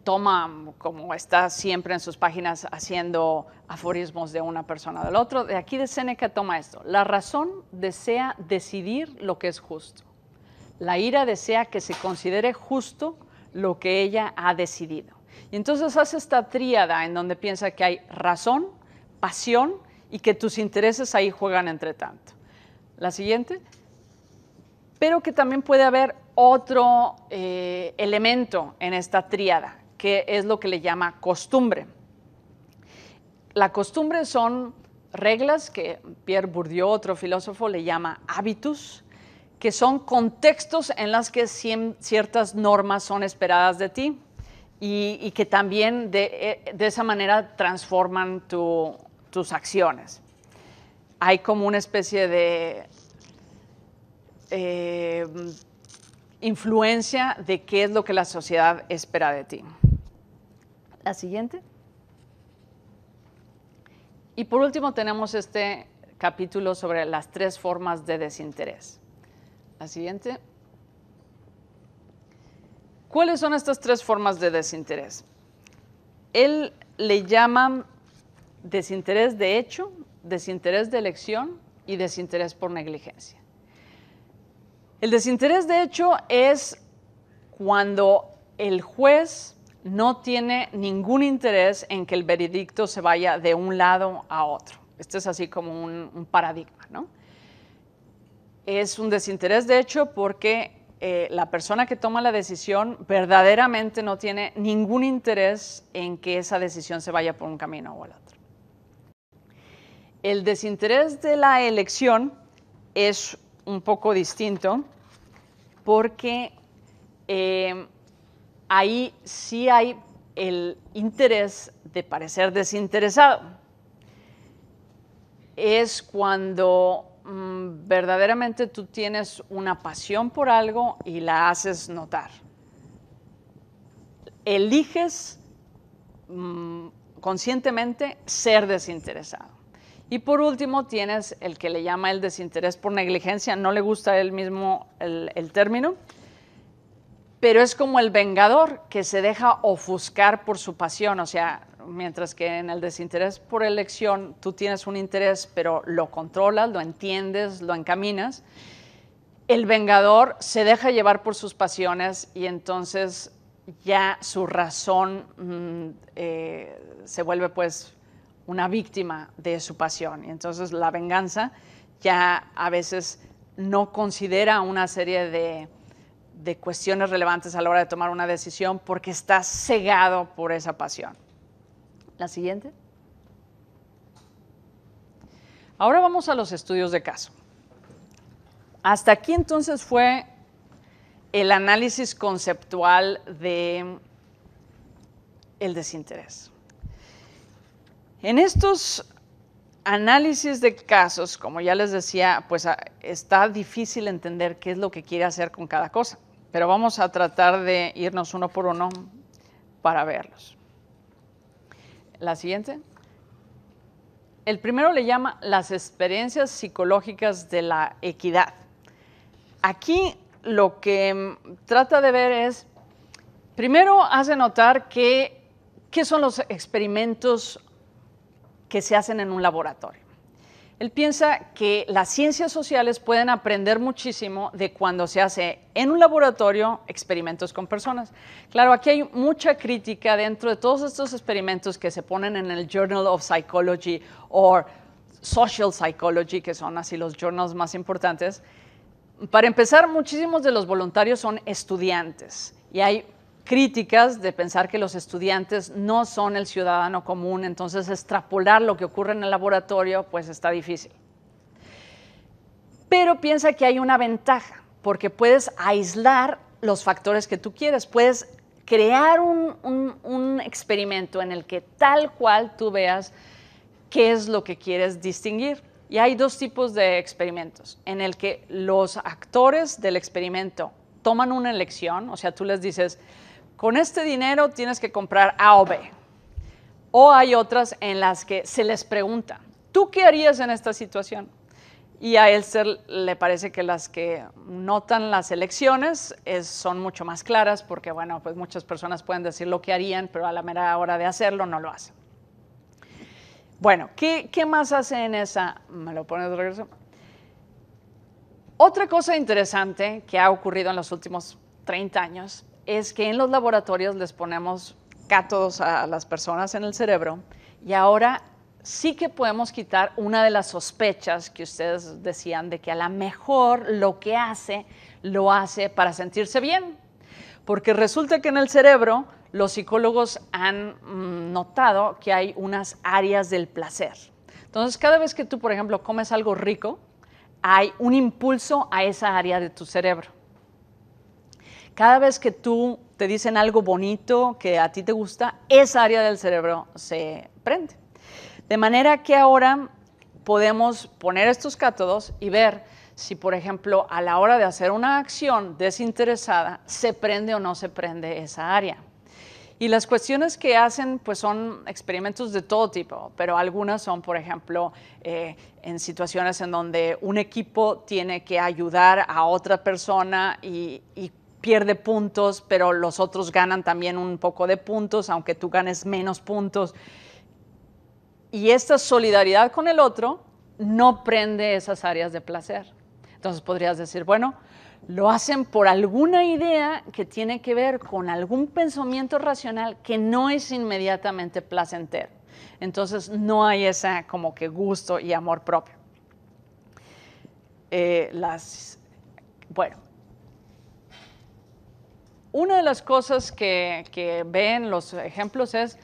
toma, como está siempre en sus páginas, haciendo aforismos de una persona o del otro. De aquí de Seneca toma esto. La razón desea decidir lo que es justo. La ira desea que se considere justo lo que ella ha decidido. Y entonces hace esta tríada en donde piensa que hay razón, pasión y que tus intereses ahí juegan entre tanto. La siguiente. Pero que también puede haber otro eh, elemento en esta tríada, que es lo que le llama costumbre. La costumbre son reglas que Pierre Bourdieu, otro filósofo, le llama hábitus, que son contextos en los que ciertas normas son esperadas de ti y, y que también de, de esa manera transforman tu, tus acciones. Hay como una especie de Eh, influencia de qué es lo que la sociedad espera de ti. La siguiente. Y por último tenemos este capítulo sobre las tres formas de desinterés. La siguiente. ¿Cuáles son estas tres formas de desinterés? Él le llama desinterés de hecho, desinterés de elección y desinterés por negligencia. El desinterés, de hecho, es cuando el juez no tiene ningún interés en que el veredicto se vaya de un lado a otro. Este es así como un, un paradigma, ¿no? Es un desinterés, de hecho, porque eh, la persona que toma la decisión verdaderamente no tiene ningún interés en que esa decisión se vaya por un camino o al otro. El desinterés de la elección es un poco distinto porque eh, ahí sí hay el interés de parecer desinteresado. Es cuando mm, verdaderamente tú tienes una pasión por algo y la haces notar. Eliges mm, conscientemente ser desinteresado. Y por último tienes el que le llama el desinterés por negligencia. No le gusta él mismo el, el término, pero es como el vengador que se deja ofuscar por su pasión. O sea, mientras que en el desinterés por elección tú tienes un interés, pero lo controlas, lo entiendes, lo encaminas. El vengador se deja llevar por sus pasiones y entonces ya su razón mm, eh, se vuelve pues una víctima de su pasión. Y entonces la venganza ya a veces no considera una serie de de cuestiones relevantes a la hora de tomar una decisión porque está cegado por esa pasión. La siguiente. Ahora vamos a los estudios de caso. Hasta aquí entonces fue el análisis conceptual de el desinterés. En estos análisis de casos, como ya les decía, pues está difícil entender qué es lo que quiere hacer con cada cosa. Pero vamos a tratar de irnos uno por uno para verlos. La siguiente. El primero le llama las experiencias psicológicas de la equidad. Aquí lo que trata de ver es, primero hace notar que, qué son los experimentos que se hacen en un laboratorio. Él piensa que las ciencias sociales pueden aprender muchísimo de cuando se hace en un laboratorio experimentos con personas. Claro, aquí hay mucha crítica dentro de todos estos experimentos que se ponen en el Journal of Psychology o Social Psychology, que son así los journals más importantes. Para empezar, muchísimos de los voluntarios son estudiantes y hay críticas de pensar que los estudiantes no son el ciudadano común, entonces extrapolar lo que ocurre en el laboratorio pues está difícil. Pero piensa que hay una ventaja, porque puedes aislar los factores que tú quieres, puedes crear un, un, un experimento en el que tal cual tú veas qué es lo que quieres distinguir. Y hay dos tipos de experimentos, en el que los actores del experimento toman una elección, o sea, tú les dices, con este dinero tienes que comprar A o B. O hay otras en las que se les pregunta, ¿tú qué harías en esta situación? Y a Elster le parece que las que notan las elecciones es, son mucho más claras porque, bueno, pues muchas personas pueden decir lo que harían, pero a la mera hora de hacerlo no lo hacen. Bueno, ¿qué, qué más hace en esa? ¿Me lo pones de regreso? Otra cosa interesante que ha ocurrido en los últimos treinta años es que en los laboratorios les ponemos cátodos a las personas en el cerebro y ahora sí que podemos quitar una de las sospechas que ustedes decían de que a lo mejor lo que hace, lo hace para sentirse bien. Porque resulta que en el cerebro los psicólogos han notado que hay unas áreas del placer. Entonces, cada vez que tú, por ejemplo, comes algo rico, hay un impulso a esa área de tu cerebro. Cada vez que tú te dicen algo bonito que a ti te gusta, esa área del cerebro se prende. De manera que ahora podemos poner estos cátodos y ver si, por ejemplo, a la hora de hacer una acción desinteresada, se prende o no se prende esa área. Y las cuestiones que hacen pues son experimentos de todo tipo, pero algunas son, por ejemplo, eh, en situaciones en donde un equipo tiene que ayudar a otra persona y, y pierde puntos, pero los otros ganan también un poco de puntos, aunque tú ganes menos puntos. Y esta solidaridad con el otro no prende esas áreas de placer. Entonces podrías decir, bueno, lo hacen por alguna idea que tiene que ver con algún pensamiento racional que no es inmediatamente placentero. Entonces no hay esa como que gusto y amor propio. Eh, las, bueno. Una de las cosas que, que ven los ejemplos es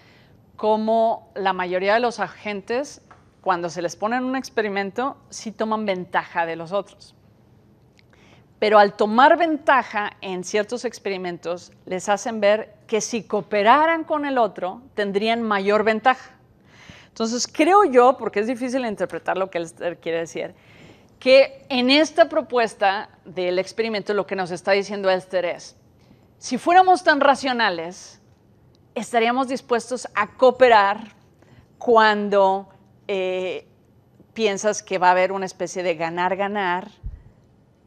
cómo la mayoría de los agentes, cuando se les pone en un experimento, sí toman ventaja de los otros. Pero al tomar ventaja en ciertos experimentos, les hacen ver que si cooperaran con el otro, tendrían mayor ventaja. Entonces, creo yo, porque es difícil interpretar lo que él quiere decir, que en esta propuesta del experimento lo que nos está diciendo Elster es, si fuéramos tan racionales, estaríamos dispuestos a cooperar cuando eh, piensas que va a haber una especie de ganar-ganar,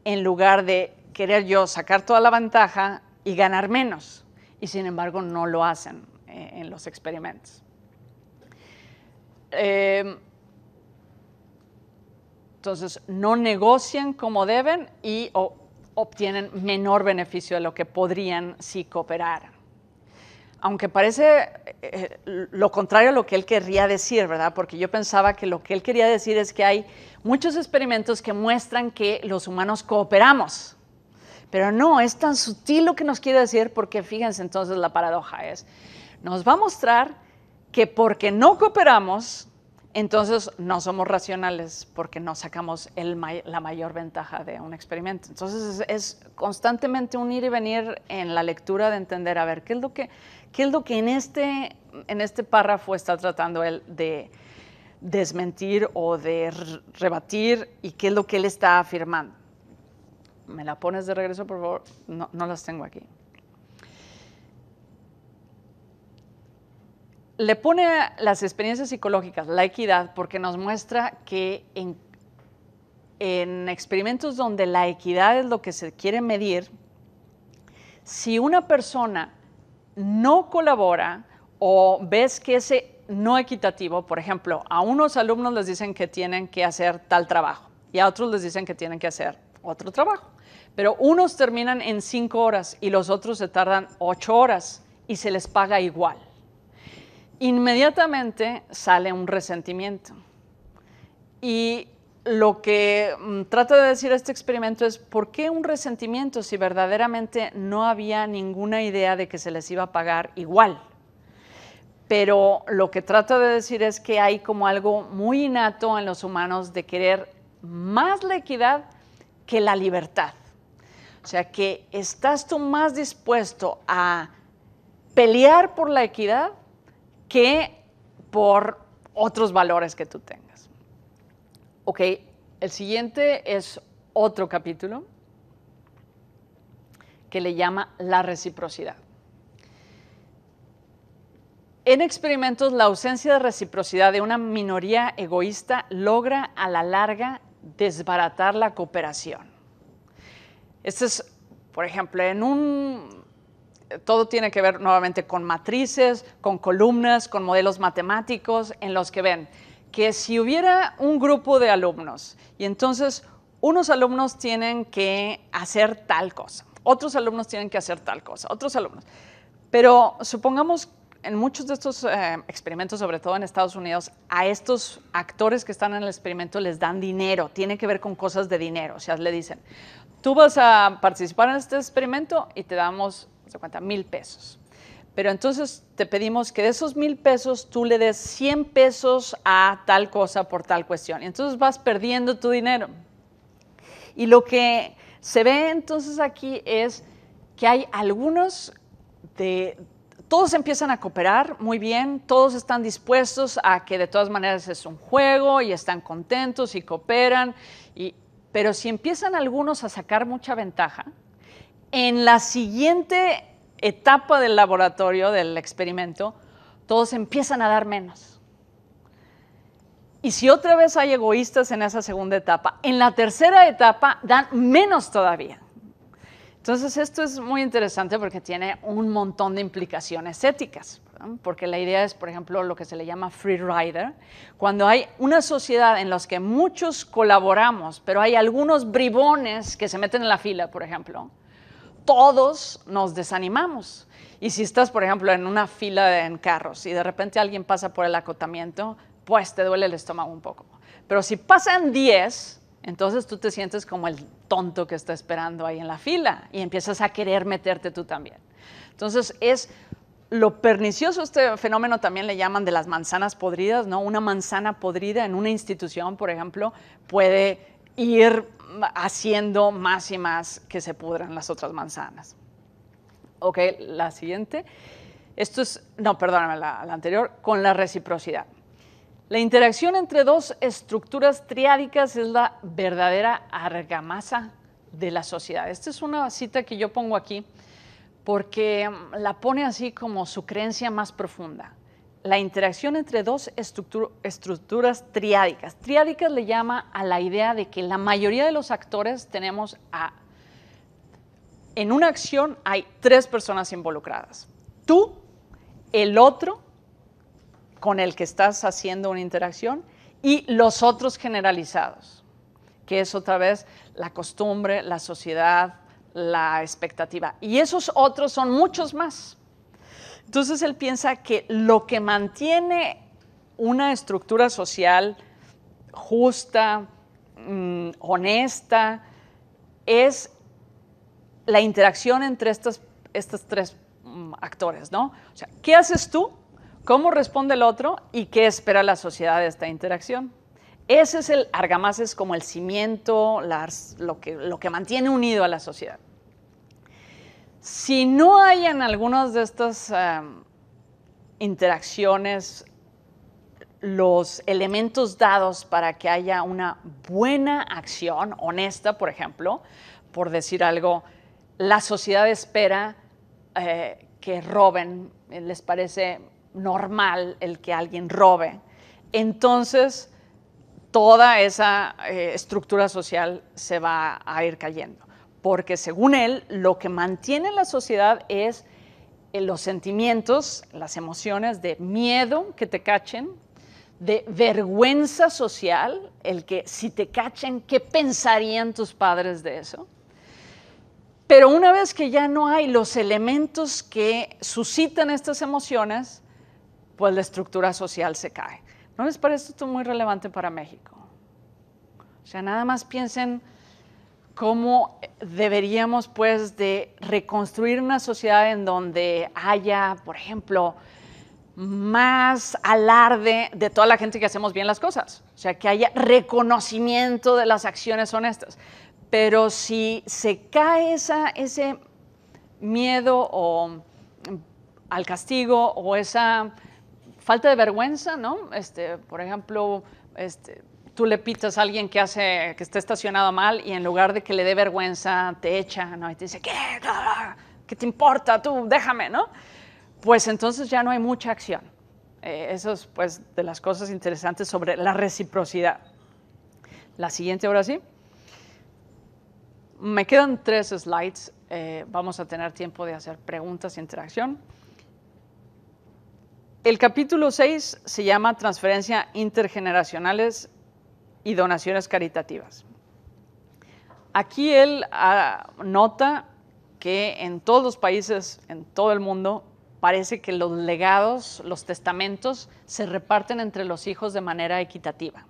en lugar de querer yo sacar toda la ventaja y ganar menos. Y sin embargo no lo hacen eh, en los experimentos. Eh, entonces, no negocian como deben y o, obtienen menor beneficio de lo que podrían si cooperaran. Aunque parece eh, lo contrario a lo que él querría decir, ¿verdad? Porque yo pensaba que lo que él quería decir es que hay muchos experimentos que muestran que los humanos cooperamos. Pero no, es tan sutil lo que nos quiere decir, porque fíjense, entonces la paradoja es, nos va a mostrar que porque no cooperamos, entonces no somos racionales, porque no sacamos el, la mayor ventaja de un experimento. Entonces es, es constantemente un ir y venir en la lectura de entender, a ver, ¿qué es lo que, qué es lo que en, este, en este párrafo está tratando él de desmentir o de rebatir y qué es lo que él está afirmando? ¿Me la pones de regreso, por favor? No, no las tengo aquí. Le pone las experiencias psicológicas, la equidad, porque nos muestra que en, en experimentos donde la equidad es lo que se quiere medir, si una persona no colabora o ves que ese no equitativo, por ejemplo, a unos alumnos les dicen que tienen que hacer tal trabajo y a otros les dicen que tienen que hacer otro trabajo, pero unos terminan en cinco horas y los otros se tardan ocho horas y se les paga igual. Inmediatamente sale un resentimiento y lo que trata de decir este experimento es ¿por qué un resentimiento si verdaderamente no había ninguna idea de que se les iba a pagar igual? Pero lo que trata de decir es que hay como algo muy innato en los humanos de querer más la equidad que la libertad. O sea, que estás tú más dispuesto a pelear por la equidad que por otros valores que tú tengas. Ok, el siguiente es otro capítulo que le llama la reciprocidad. En experimentos, la ausencia de reciprocidad de una minoría egoísta logra a la larga desbaratar la cooperación. Este es, por ejemplo, en un... Todo tiene que ver nuevamente con matrices, con columnas, con modelos matemáticos, en los que ven que si hubiera un grupo de alumnos y entonces unos alumnos tienen que hacer tal cosa, otros alumnos tienen que hacer tal cosa, otros alumnos. Pero supongamos en muchos de estos eh, experimentos, sobre todo en Estados Unidos, a estos actores que están en el experimento les dan dinero, tiene que ver con cosas de dinero. O sea, le dicen, tú vas a participar en este experimento y te damos se cuenta, mil pesos. Pero entonces te pedimos que de esos mil pesos tú le des cien pesos a tal cosa por tal cuestión. Y entonces vas perdiendo tu dinero. Y lo que se ve entonces aquí es que hay algunos de... Todos empiezan a cooperar muy bien, todos están dispuestos a que de todas maneras es un juego y están contentos y cooperan. Y, pero si empiezan algunos a sacar mucha ventaja, en la siguiente etapa del laboratorio, del experimento, todos empiezan a dar menos. Y si otra vez hay egoístas en esa segunda etapa, en la tercera etapa dan menos todavía. Entonces, esto es muy interesante porque tiene un montón de implicaciones éticas, ¿verdad? Porque la idea es, por ejemplo, lo que se le llama free rider, cuando hay una sociedad en la que muchos colaboramos, pero hay algunos bribones que se meten en la fila, por ejemplo, todos nos desanimamos. Y si estás, por ejemplo, en una fila de, en carros y de repente alguien pasa por el acotamiento, pues te duele el estómago un poco. Pero si pasan diez, entonces tú te sientes como el tonto que está esperando ahí en la fila y empiezas a querer meterte tú también. Entonces, es lo pernicioso. Este fenómeno también le llaman de las manzanas podridas, ¿no? Una manzana podrida en una institución, por ejemplo, puede ir haciendo más y más que se pudran las otras manzanas. Ok, la siguiente. Esto es, no, perdóname, la, la anterior, con la reciprocidad. La interacción entre dos estructuras triádicas es la verdadera argamasa de la sociedad. Esta es una cita que yo pongo aquí porque la pone así como su creencia más profunda. La interacción entre dos estructura, estructuras triádicas. Triádicas le llama a la idea de que la mayoría de los actores tenemos a... En una acción hay tres personas involucradas. Tú, el otro con el que estás haciendo una interacción y los otros generalizados, que es otra vez la costumbre, la sociedad, la expectativa. Y esos otros son muchos más. Entonces él piensa que lo que mantiene una estructura social justa, mmm, honesta, es la interacción entre estas, estas tres actores, ¿no? O sea, ¿qué haces tú? ¿Cómo responde el otro? ¿Y qué espera la sociedad de esta interacción? Ese es el argamasa, es como el cimiento, las, lo, que, lo que mantiene unido a la sociedad. Si no hay en algunas de estas um, interacciones los elementos dados para que haya una buena acción, honesta, por ejemplo, por decir algo, la sociedad espera eh, que roben, les parece normal el que alguien robe, entonces toda esa eh, estructura social se va a ir cayendo, porque según él, lo que mantiene la sociedad es eh, los sentimientos, las emociones de miedo que te cachen, de vergüenza social, el que si te cachen, ¿qué pensarían tus padres de eso? Pero una vez que ya no hay los elementos que suscitan estas emociones, pues la estructura social se cae. ¿No les parece esto muy relevante para México? O sea, nada más piensen cómo deberíamos, pues, de reconstruir una sociedad en donde haya, por ejemplo, más alarde de toda la gente que hacemos bien las cosas. O sea, que haya reconocimiento de las acciones honestas. Pero si se cae esa, ese miedo o, al castigo o esa falta de vergüenza, ¿no? Este, por ejemplo, este, tú le pitas a alguien que, hace, que está estacionado mal y en lugar de que le dé vergüenza te echa, ¿no? Y te dice, ¿qué? ¿Qué te importa? Tú, déjame, ¿no? Pues entonces ya no hay mucha acción. Eh, eso es, pues, de las cosas interesantes sobre la reciprocidad. La siguiente, ahora sí. Me quedan tres slides, eh, vamos a tener tiempo de hacer preguntas e interacción. El capítulo seis se llama Transferencia intergeneracionales y donaciones caritativas. Aquí él ah, nota que en todos los países, en todo el mundo, parece que los legados, los testamentos, se reparten entre los hijos de manera equitativa.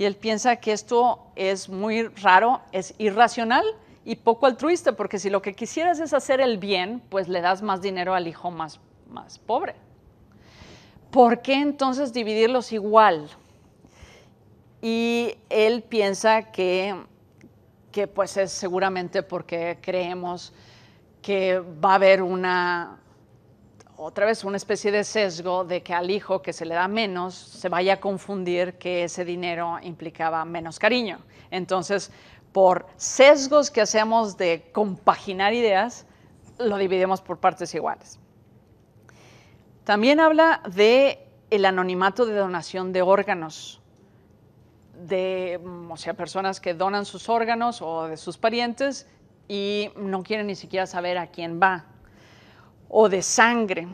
Y él piensa que esto es muy raro, es irracional y poco altruista, porque si lo que quisieras es hacer el bien, pues le das más dinero al hijo más, más pobre. ¿Por qué entonces dividirlos igual? Y él piensa que, que pues es seguramente porque creemos que va a haber una... otra vez una especie de sesgo de que al hijo que se le da menos se vaya a confundir que ese dinero implicaba menos cariño. Entonces, por sesgos que hacemos de compaginar ideas, lo dividimos por partes iguales. También habla de el anonimato de donación de órganos, de, o sea, personas que donan sus órganos o de sus parientes y no quieren ni siquiera saber a quién va, o de sangre.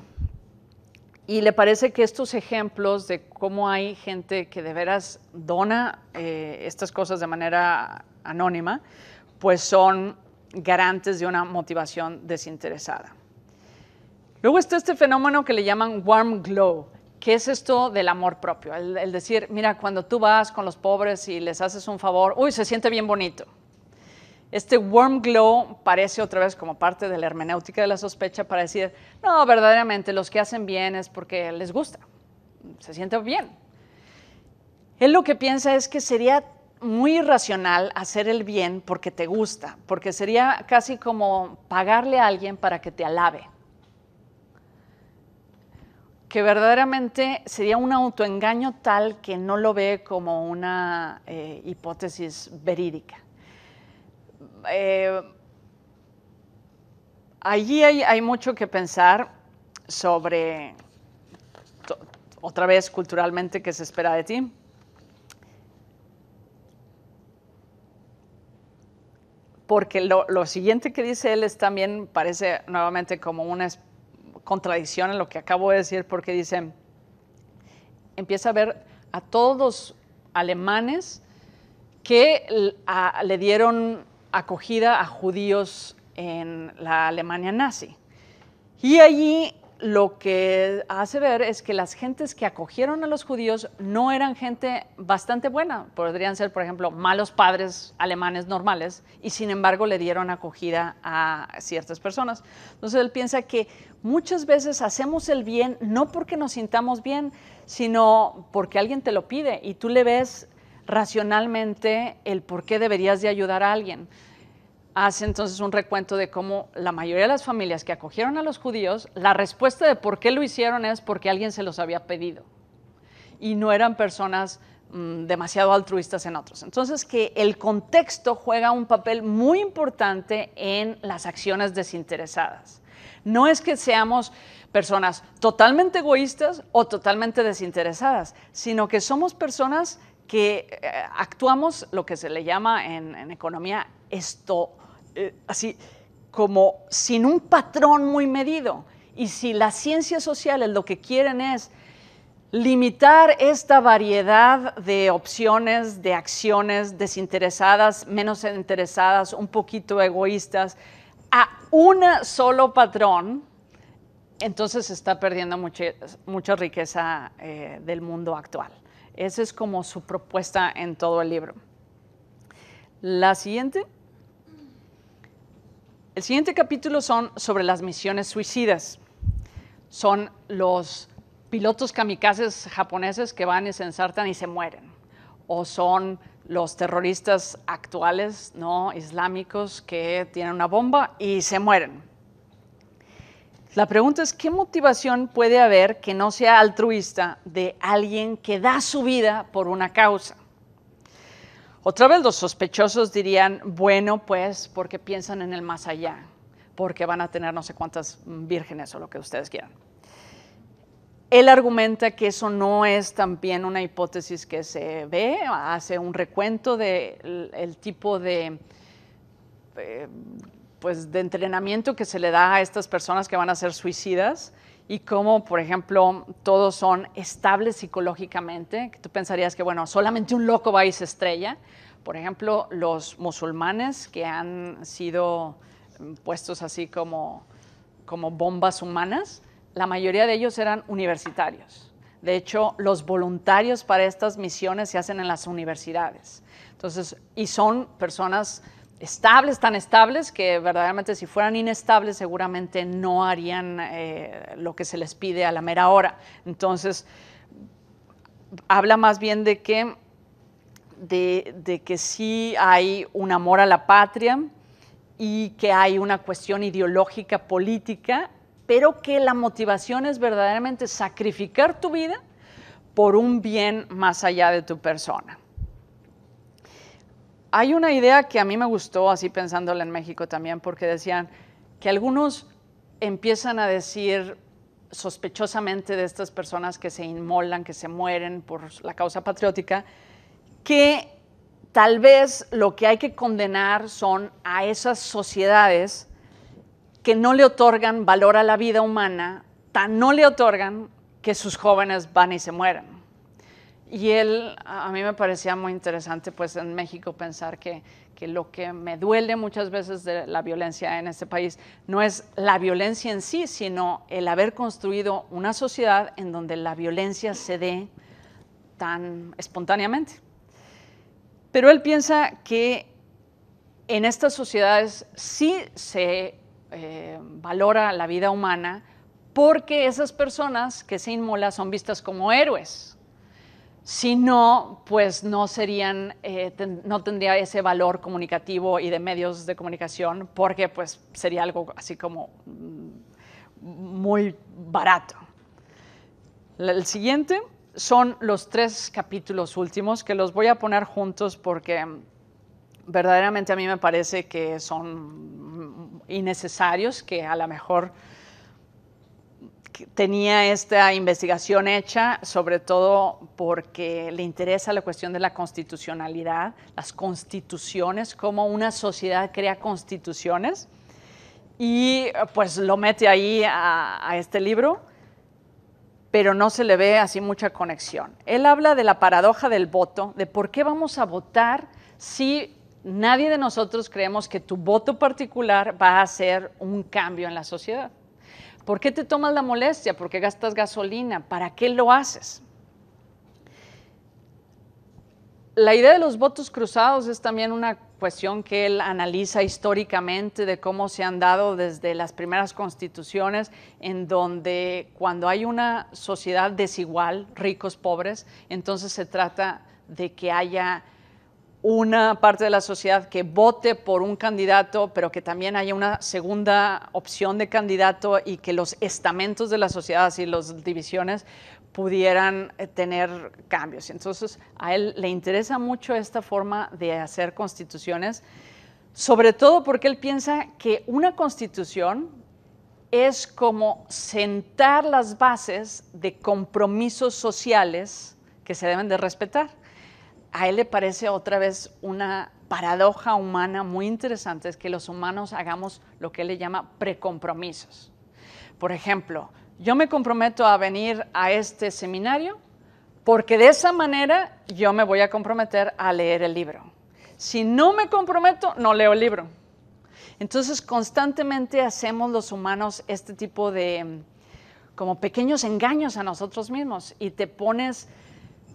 Y le parece que estos ejemplos de cómo hay gente que de veras dona eh, estas cosas de manera anónima, pues son garantes de una motivación desinteresada. Luego está este fenómeno que le llaman warm glow, que es esto del amor propio, el, el decir, mira, cuando tú vas con los pobres y les haces un favor, uy, se siente bien bonito. Este Wormglow parece otra vez como parte de la hermenéutica de la sospecha para decir, no, verdaderamente los que hacen bien es porque les gusta, se sienten bien. Él lo que piensa es que sería muy irracional hacer el bien porque te gusta, porque sería casi como pagarle a alguien para que te alabe. Que verdaderamente sería un autoengaño tal que no lo ve como una eh, hipótesis verídica. Eh, allí hay, hay mucho que pensar sobre, to, otra vez culturalmente, qué se espera de ti. Porque lo, lo siguiente que dice él es también, parece nuevamente como una especie contradicción en lo que acabo de decir, porque dicen, empieza a ver a todos los alemanes que a, le dieron acogida a judíos en la Alemania nazi. Y allí lo que hace ver es que las gentes que acogieron a los judíos no eran gente bastante buena, podrían ser, por ejemplo, malos padres alemanes normales, y sin embargo le dieron acogida a ciertas personas. Entonces él piensa que muchas veces hacemos el bien no porque nos sintamos bien, sino porque alguien te lo pide y tú le ves racionalmente el por qué deberías de ayudar a alguien. Hace entonces un recuento de cómo la mayoría de las familias que acogieron a los judíos, la respuesta de por qué lo hicieron es porque alguien se los había pedido y no eran personas mmm, demasiado altruistas en otros. Entonces que el contexto juega un papel muy importante en las acciones desinteresadas. No es que seamos personas totalmente egoístas o totalmente desinteresadas, sino que somos personas que eh, actuamos lo que se le llama en, en economía esto, Eh, así como sin un patrón muy medido. Y si las ciencias sociales lo que quieren es limitar esta variedad de opciones, de acciones desinteresadas, menos interesadas, un poquito egoístas, a un solo patrón, entonces se está perdiendo mucha, mucha riqueza eh, del mundo actual. Esa es como su propuesta en todo el libro. La siguiente... El siguiente capítulo son sobre las misiones suicidas. Son los pilotos kamikazes japoneses que van y se ensartan y se mueren. O son los terroristas actuales, ¿no?, islámicos, que tienen una bomba y se mueren. La pregunta es, ¿qué motivación puede haber que no sea altruista de alguien que da su vida por una causa? Otra vez los sospechosos dirían, bueno, pues porque piensan en el más allá, porque van a tener no sé cuántas vírgenes o lo que ustedes quieran. Él argumenta que eso no es también una hipótesis que se ve, hace un recuento del el tipo de, pues, de entrenamiento que se le da a estas personas que van a ser suicidas. Y como, por ejemplo, todos son estables psicológicamente, que tú pensarías que, bueno, solamente un loco va y se estrella. Por ejemplo, los musulmanes que han sido puestos así como, como bombas humanas, la mayoría de ellos eran universitarios. De hecho, los voluntarios para estas misiones se hacen en las universidades. Entonces, y son personas estables, tan estables que verdaderamente si fueran inestables seguramente no harían eh, lo que se les pide a la mera hora. Entonces, habla más bien de que, de, de que sí hay un amor a la patria y que hay una cuestión ideológica política, pero que la motivación es verdaderamente sacrificar tu vida por un bien más allá de tu persona. Hay una idea que a mí me gustó, así pensándola en México también, porque decían que algunos empiezan a decir sospechosamente de estas personas que se inmolan, que se mueren por la causa patriótica, que tal vez lo que hay que condenar son a esas sociedades que no le otorgan valor a la vida humana, tan no le otorgan que sus jóvenes van y se mueren. Y él, a mí me parecía muy interesante, pues en México pensar que, que lo que me duele muchas veces de la violencia en este país no es la violencia en sí, sino el haber construido una sociedad en donde la violencia se dé tan espontáneamente. Pero él piensa que en estas sociedades sí se eh, valora la vida humana porque esas personas que se inmolan son vistas como héroes. Si no, pues no, serían, eh, ten, no tendría ese valor comunicativo y de medios de comunicación porque pues, sería algo así como muy barato. El siguiente son los tres capítulos últimos que los voy a poner juntos porque verdaderamente a mí me parece que son innecesarios, que a lo mejor tenía esta investigación hecha, sobre todo porque le interesa la cuestión de la constitucionalidad, las constituciones, cómo una sociedad crea constituciones, y pues lo mete ahí a, a este libro, pero no se le ve así mucha conexión. Él habla de la paradoja del voto, de por qué vamos a votar si nadie de nosotros creemos que tu voto particular va a hacer un cambio en la sociedad. ¿Por qué te tomas la molestia? ¿Por qué gastas gasolina? ¿Para qué lo haces? La idea de los votos cruzados es también una cuestión que él analiza históricamente de cómo se han dado desde las primeras constituciones, en donde cuando hay una sociedad desigual, ricos, pobres, entonces se trata de que haya una parte de la sociedad que vote por un candidato, pero que también haya una segunda opción de candidato y que los estamentos de la sociedad y las divisiones pudieran tener cambios. Entonces, a él le interesa mucho esta forma de hacer constituciones, sobre todo porque él piensa que una constitución es como sentar las bases de compromisos sociales que se deben de respetar. A él le parece otra vez una paradoja humana muy interesante, es que los humanos hagamos lo que él le llama precompromisos. Por ejemplo, yo me comprometo a venir a este seminario porque de esa manera yo me voy a comprometer a leer el libro. Si no me comprometo, no leo el libro. Entonces, constantemente hacemos los humanos este tipo de como pequeños engaños a nosotros mismos y te pones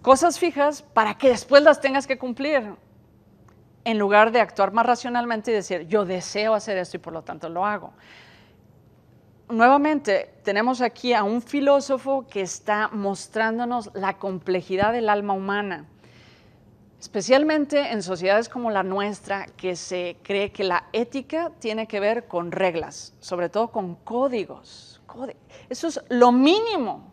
cosas fijas para que después las tengas que cumplir, en lugar de actuar más racionalmente y decir, yo deseo hacer esto y por lo tanto lo hago. Nuevamente, tenemos aquí a un filósofo que está mostrándonos la complejidad del alma humana, especialmente en sociedades como la nuestra, que se cree que la ética tiene que ver con reglas, sobre todo con códigos. Eso es lo mínimo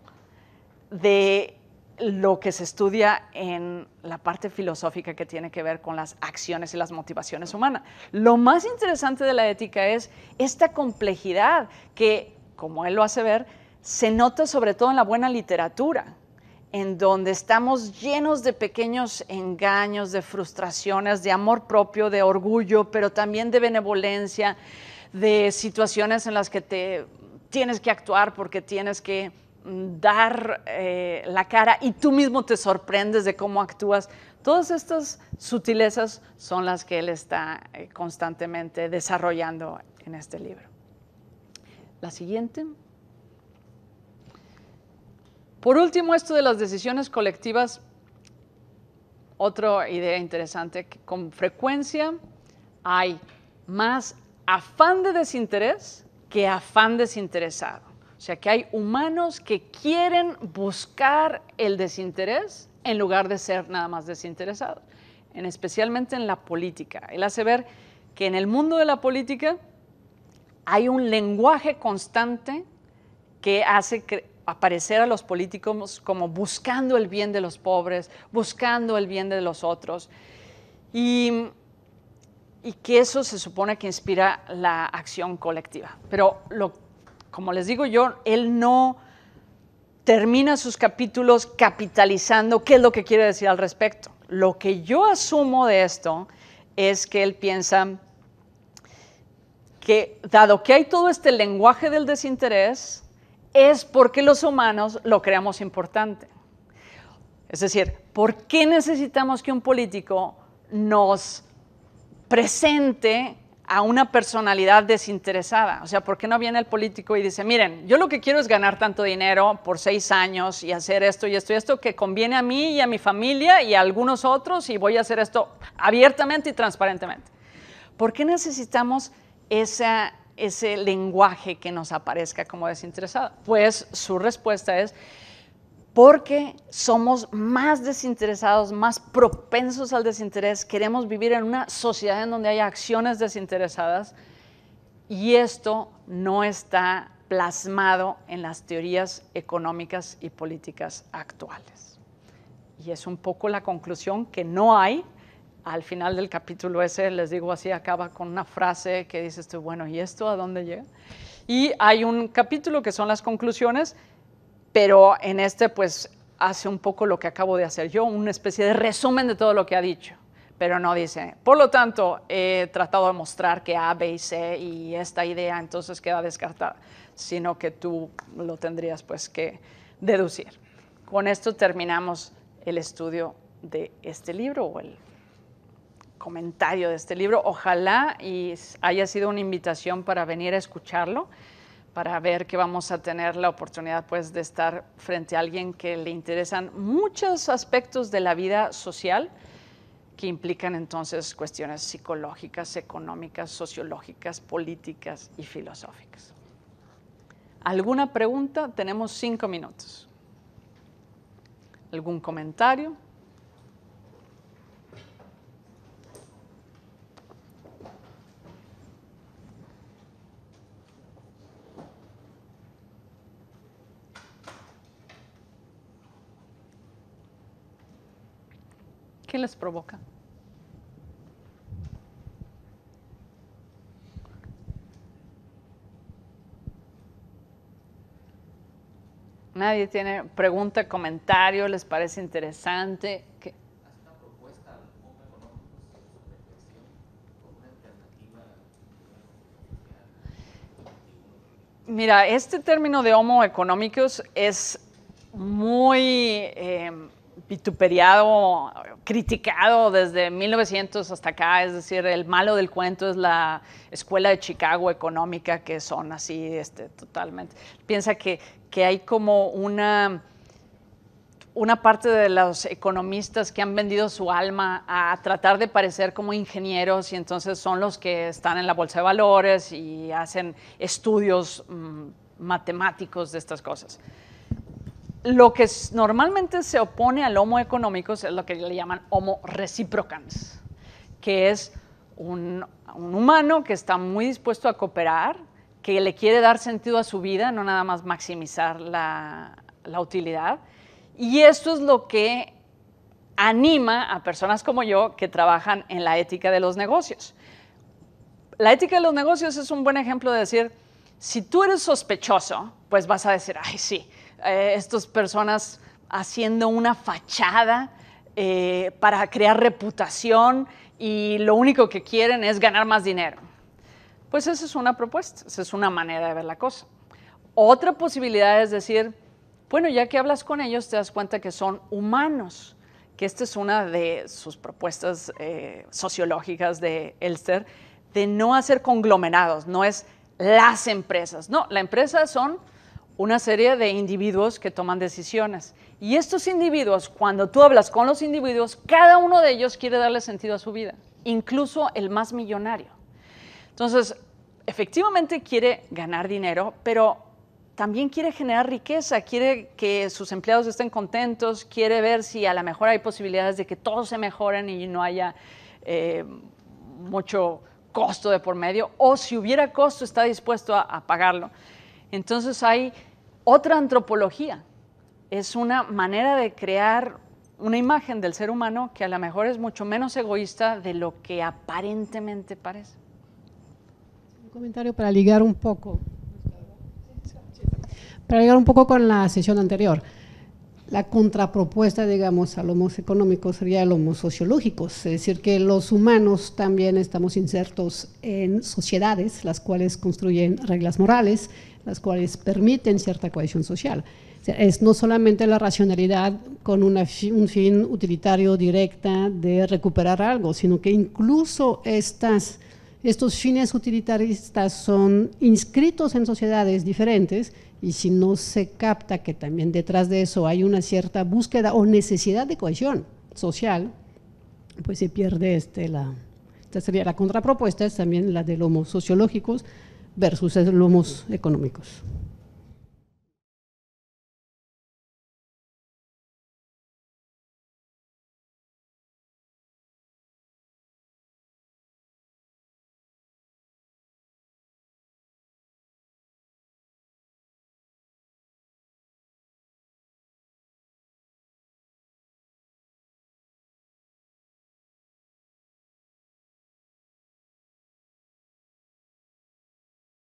de lo que se estudia en la parte filosófica que tiene que ver con las acciones y las motivaciones humanas. Lo más interesante de la ética es esta complejidad que, como él lo hace ver, se nota sobre todo en la buena literatura, en donde estamos llenos de pequeños engaños, de frustraciones, de amor propio, de orgullo, pero también de benevolencia, de situaciones en las que te tienes que actuar porque tienes que dar eh, la cara y tú mismo te sorprendes de cómo actúas. Todas estas sutilezas son las que él está eh, constantemente desarrollando en este libro. La siguiente. Por último, esto de las decisiones colectivas, otra idea interesante, que con frecuencia hay más afán de desinterés que afán desinteresado. O sea, que hay humanos que quieren buscar el desinterés en lugar de ser nada más desinteresados, en especialmente en la política. Él hace ver que en el mundo de la política hay un lenguaje constante que hace aparecer a los políticos como buscando el bien de los pobres, buscando el bien de los otros, y y que eso se supone que inspira la acción colectiva. Pero lo que Como les digo yo, él no termina sus capítulos capitalizando qué es lo que quiere decir al respecto. Lo que yo asumo de esto es que él piensa que, dado que hay todo este lenguaje del desinterés, es porque los humanos lo creamos importante. Es decir, ¿por qué necesitamos que un político nos presente a una personalidad desinteresada? O sea, ¿por qué no viene el político y dice, miren, yo lo que quiero es ganar tanto dinero por seis años y hacer esto y esto y esto que conviene a mí y a mi familia y a algunos otros, y voy a hacer esto abiertamente y transparentemente? ¿Por qué necesitamos esa, ese lenguaje que nos aparezca como desinteresado? Pues su respuesta es porque somos más desinteresados, más propensos al desinterés, queremos vivir en una sociedad en donde haya acciones desinteresadas y esto no está plasmado en las teorías económicas y políticas actuales. Y es un poco la conclusión que no hay. Al final del capítulo ese, les digo así, acaba con una frase que dices tú, bueno, ¿y esto a dónde llega? Y hay un capítulo que son las conclusiones, pero en este pues hace un poco lo que acabo de hacer yo, una especie de resumen de todo lo que ha dicho, pero no dice, por lo tanto, he tratado de mostrar que A, B y C y esta idea entonces queda descartada, sino que tú lo tendrías pues que deducir. Con esto terminamos el estudio de este libro o el comentario de este libro. Ojalá y haya sido una invitación para venir a escucharlo, para ver que vamos a tener la oportunidad pues de estar frente a alguien que le interesan muchos aspectos de la vida social que implican entonces cuestiones psicológicas, económicas, sociológicas, políticas y filosóficas. ¿Alguna pregunta? Tenemos cinco minutos. ¿Algún comentario? ¿Qué les provoca? Nadie tiene pregunta, comentario, les parece interesante. ¿Qué? Mira, este término de homo economicus es muy eh, vituperiado, criticado desde mil novecientos hasta acá, es decir, el malo del cuento es la escuela de Chicago económica, que son así este, totalmente. Piensa que, que hay como una, una parte de los economistas que han vendido su alma a tratar de parecer como ingenieros y entonces son los que están en la bolsa de valores y hacen estudios mmm, matemáticos de estas cosas. Lo que normalmente se opone al homo economicus es lo que le llaman homo reciprocans, que es un, un humano que está muy dispuesto a cooperar, que le quiere dar sentido a su vida, no nada más maximizar la, la utilidad. Y esto es lo que anima a personas como yo que trabajan en la ética de los negocios. La ética de los negocios es un buen ejemplo de decir, si tú eres sospechoso, pues vas a decir, ay, sí, Eh, estas personas haciendo una fachada eh, para crear reputación y lo único que quieren es ganar más dinero. Pues esa es una propuesta, esa es una manera de ver la cosa. Otra posibilidad es decir, bueno, ya que hablas con ellos te das cuenta que son humanos, que esta es una de sus propuestas eh, sociológicas de Elster, de no hacer conglomerados, no es las empresas, no, la empresa son una serie de individuos que toman decisiones. Y estos individuos, cuando tú hablas con los individuos, cada uno de ellos quiere darle sentido a su vida, incluso el más millonario. Entonces, efectivamente quiere ganar dinero, pero también quiere generar riqueza, quiere que sus empleados estén contentos, quiere ver si a lo mejor hay posibilidades de que todos se mejoren y no haya eh, mucho costo de por medio, o si hubiera costo está dispuesto a, a pagarlo. Entonces hay otra antropología, es una manera de crear una imagen del ser humano que a lo mejor es mucho menos egoísta de lo que aparentemente parece. Un comentario para ligar un poco, para ligar un poco con la sesión anterior. La contrapropuesta, digamos, al homo económico sería el homo sociológico, es decir, que los humanos también estamos insertos en sociedades, las cuales construyen reglas morales, las cuales permiten cierta cohesión social. O sea, es no solamente la racionalidad con una fi un fin utilitario directa de recuperar algo, sino que incluso estas, estos fines utilitaristas son inscritos en sociedades diferentes. Y si no se capta que también detrás de eso hay una cierta búsqueda o necesidad de cohesión social, pues se pierde este, la, Esta sería la contrapropuesta, es también la de los sociológicos versus los económicos.